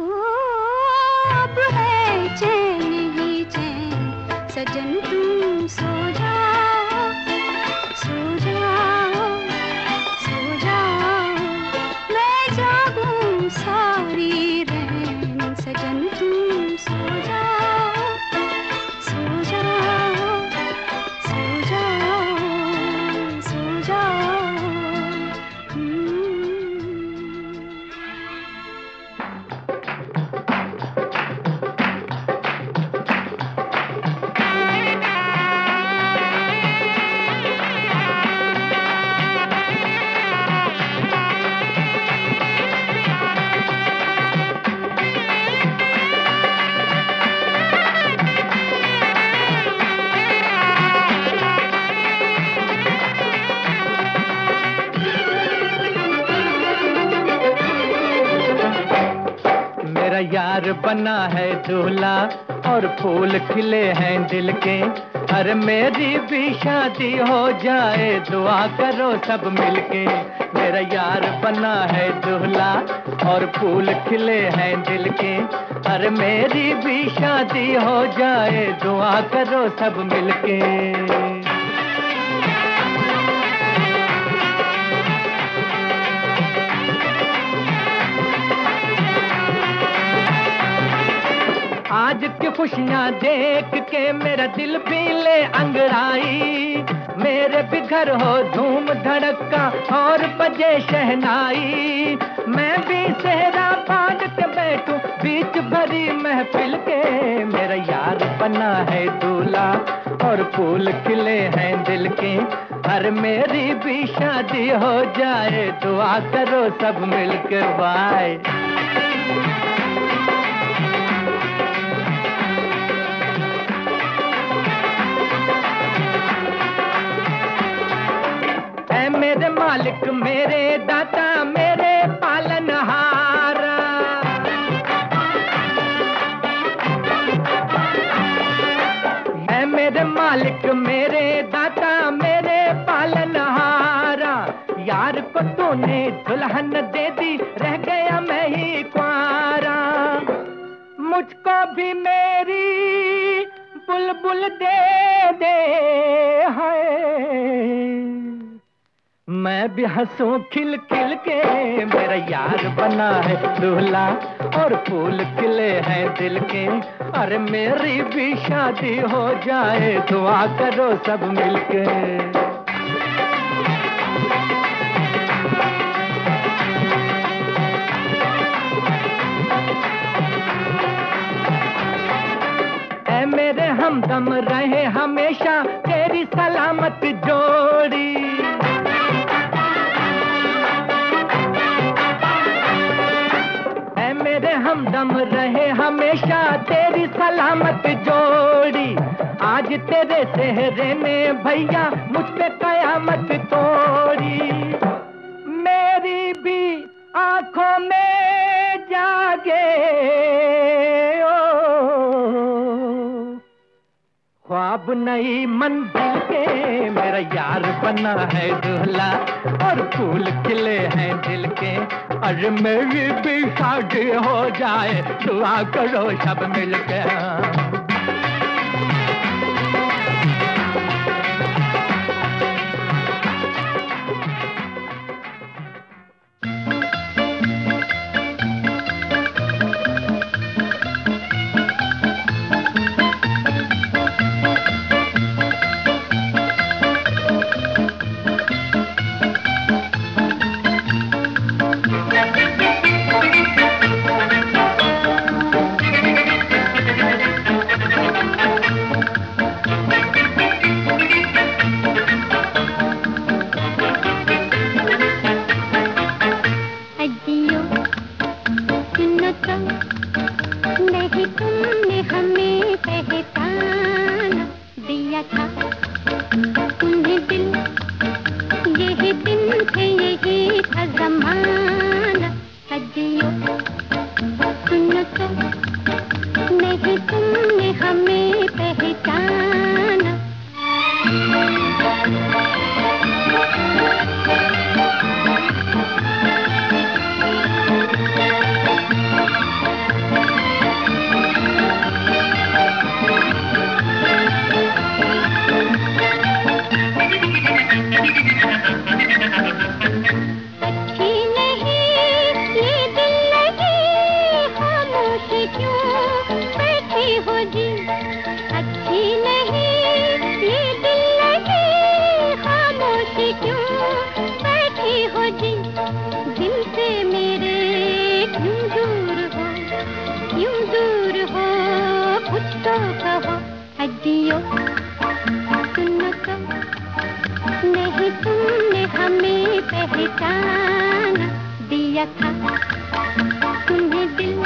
ओ अब है चैन ही चैन, सजन तुम सो जाओ, सो जाओ, सो जाओ, मैं जागूं सारी रैन, सजन तुम सो जाओ, सो जाओ, सो जाओ, सो जाओ। यार बना है दूल्हा और फूल खिले हैं दिल के, अरे मेरी भी शादी हो जाए दुआ करो सब मिलके। मेरा यार बना है दूल्हा और फूल खिले हैं दिल के, अरे मेरी भी शादी हो जाए दुआ करो सब मिलके। आज की खुशियाँ देख के मेरा दिल पीले अंगड़ाई, मेरे भी घर हो धूम धड़का और बजे शहनाई, मैं भी सेहरा बांध के बैठूं बीच भरी महफिल के। मेरा यार बना है दूल्हा और फूल खिले हैं दिल के, हर मेरी भी शादी हो जाए दुआ करो सब मिलकर। बाय। मेरे मालिक मेरे दाता मेरे पालनहारा, मैं मेरे मालिक मेरे दाता मेरे पालनहारा, यार को तूने दुल्हन दे दी रह गया मैं ही कुंवारा, मुझको भी मेरी बुलबुल दे दे है, मैं भी हंसूं खिल खिल के। मेरा यार बना है दूल्हा और फूल खिले हैं दिल के, अरे मेरी भी शादी हो जाए दुआ करो सब मिलके। मेरे हमदम रहे हमेशा तेरी सलामत जोड़ी, ऐ मेरे हमदम रहे हमेशा तेरी सलामत जोड़ी, आज तेरे सेहरे ने भैया मुझ पे कयामत तोड़ी, मेरी भी आंखों में जागे ख्वाब नई मंजिल के। मेरा यार बना है दूल्हा और फूल खिले हैं दिल के, अरे मेरी भी शादी हो जाए दुआ करो सब मिलके। हड्डियों, सुनो तो नहीं तुमने हमें पहचान दिया था, तुम्हें दिल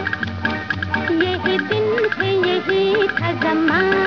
यही दिन थे यही था ज़माना।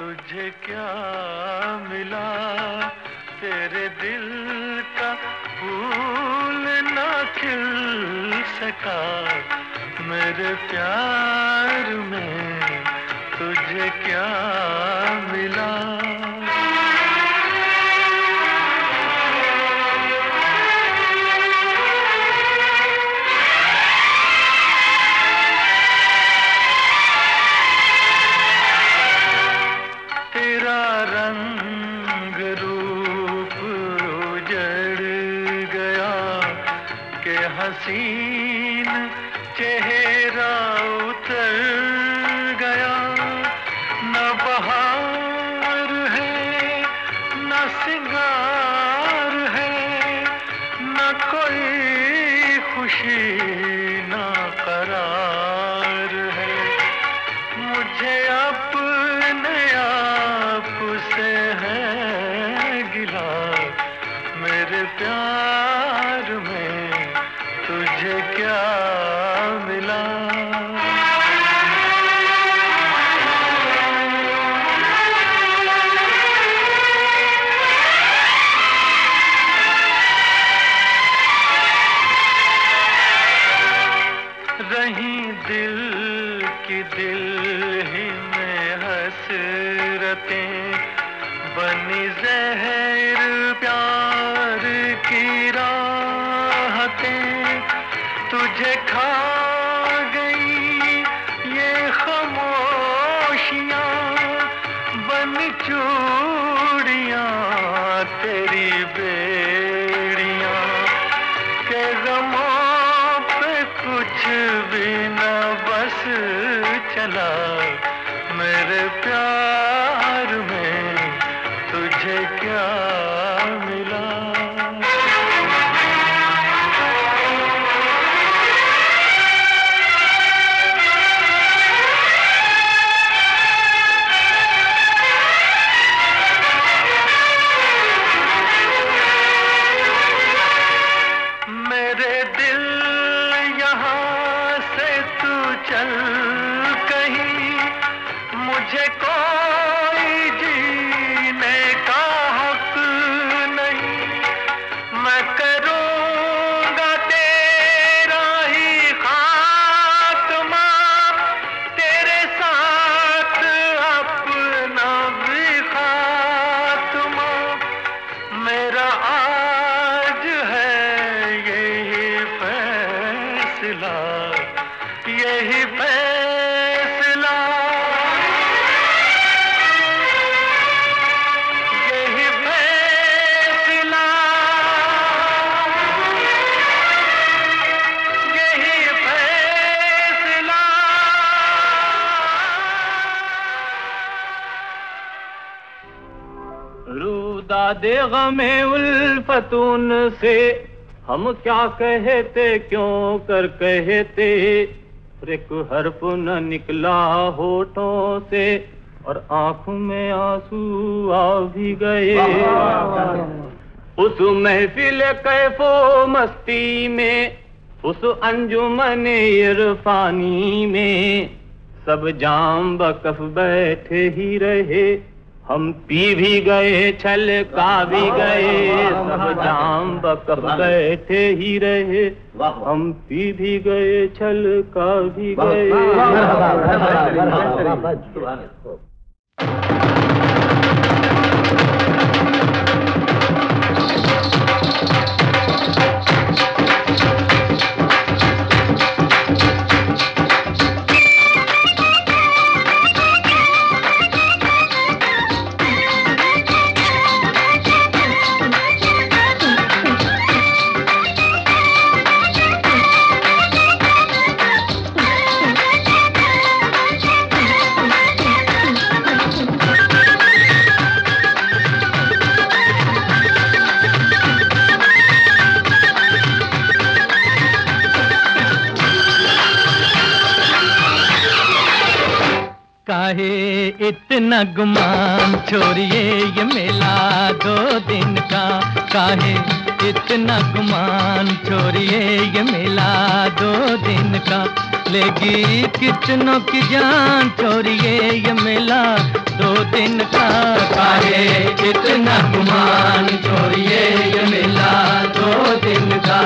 तुझे क्या मिला तेरे दिल का फूल ना खिल सका मेरे प्यार में तुझे क्या मिला। हसीन चेहरा उतर गया न बहार है न सिंगार है न कोई खुशी न करार है मुझे अपने आप से है गिला मेरे प्यार में तुझे क्या मिला। रही दिल की दिल ही में हसरतें बनी जहर प्यार की राहतें तुझे खा गई ये खामोशियाँ बन चूड़ियाँ तेरी बेड़ियाँ के गमों पे कुछ भी न बस चला मेरे प्यार में तुझे क्या मिला। दे गमे उल्फतून से हम क्या कहते क्यों कर कहते एक हर्फ न निकला होठों से और आंखों में आंसू आ भी गए। उस महफिल कैफो मस्ती में उस अंजुमन इरफानी में सब जाम बकफ बैठे ही रहे हम पी भी गए छल का भी गए सब जाम बकब बैठे ही रहे हम पी भी गए छल का भी गए। इतना गुमान छोड़िए ये मेला दो दिन का काहे इतना गुमान छोड़िए ये मेला दो दिन का लेगी कितनों की जान छोड़िए ये मेला दो दिन का काहे कितना गुमान, छोड़िए ये मेला दो दिन का।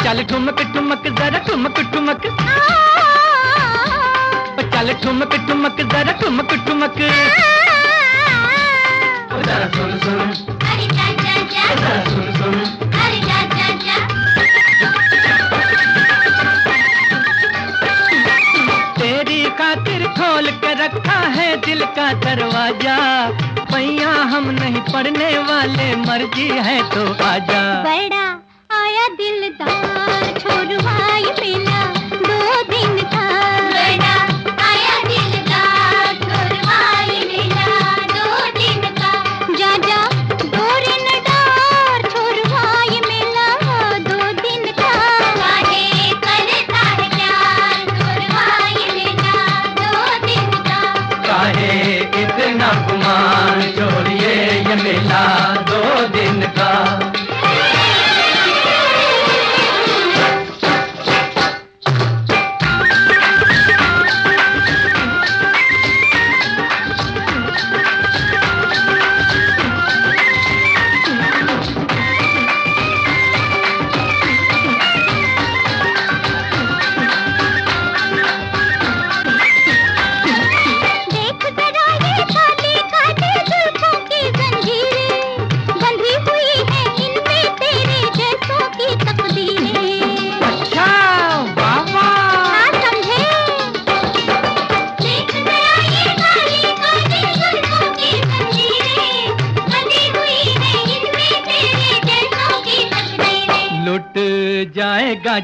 चल ठुमक ठुमक जरा ठुमक ठुमक, चल ठुमक ठुमक जरा ठुमक ठुमक, जरा सुन सुन, जरा सुन सुन। तेरी खातिर खोल के रखा है दिल का दरवाजा, पैया हम नहीं पढ़ने वाले, मर्जी है तो आजा। बड़ा आया दिलदार छोड़वाई मेला दो दिन का, बड़ा आया दिलदार छोड़वाई मेला दो दिन का, जा जा गोरे नटार छोड़वाई मेला दो दिन का। काहे करता है प्यार छोड़वाई मेला दो दिन का, काहे इतना गुमान, छोड़िए ये मेला दो दिन का।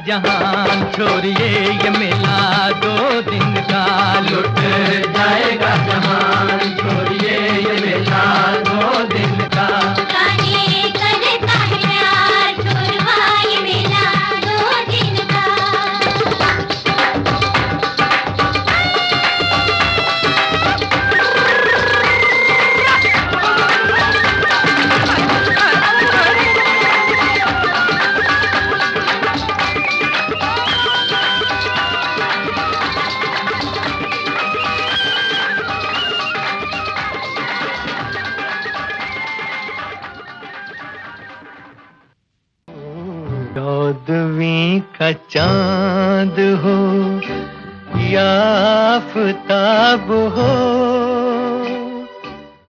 जहां छोड़िए ये मेला दो दिन का, लुट जाएगा जहां छोड़िए ये मेला दो दिन का। काहे करता है प्यार छोड़वाई मेला दो दिन का। चौदवीं का चांद हो या आफताब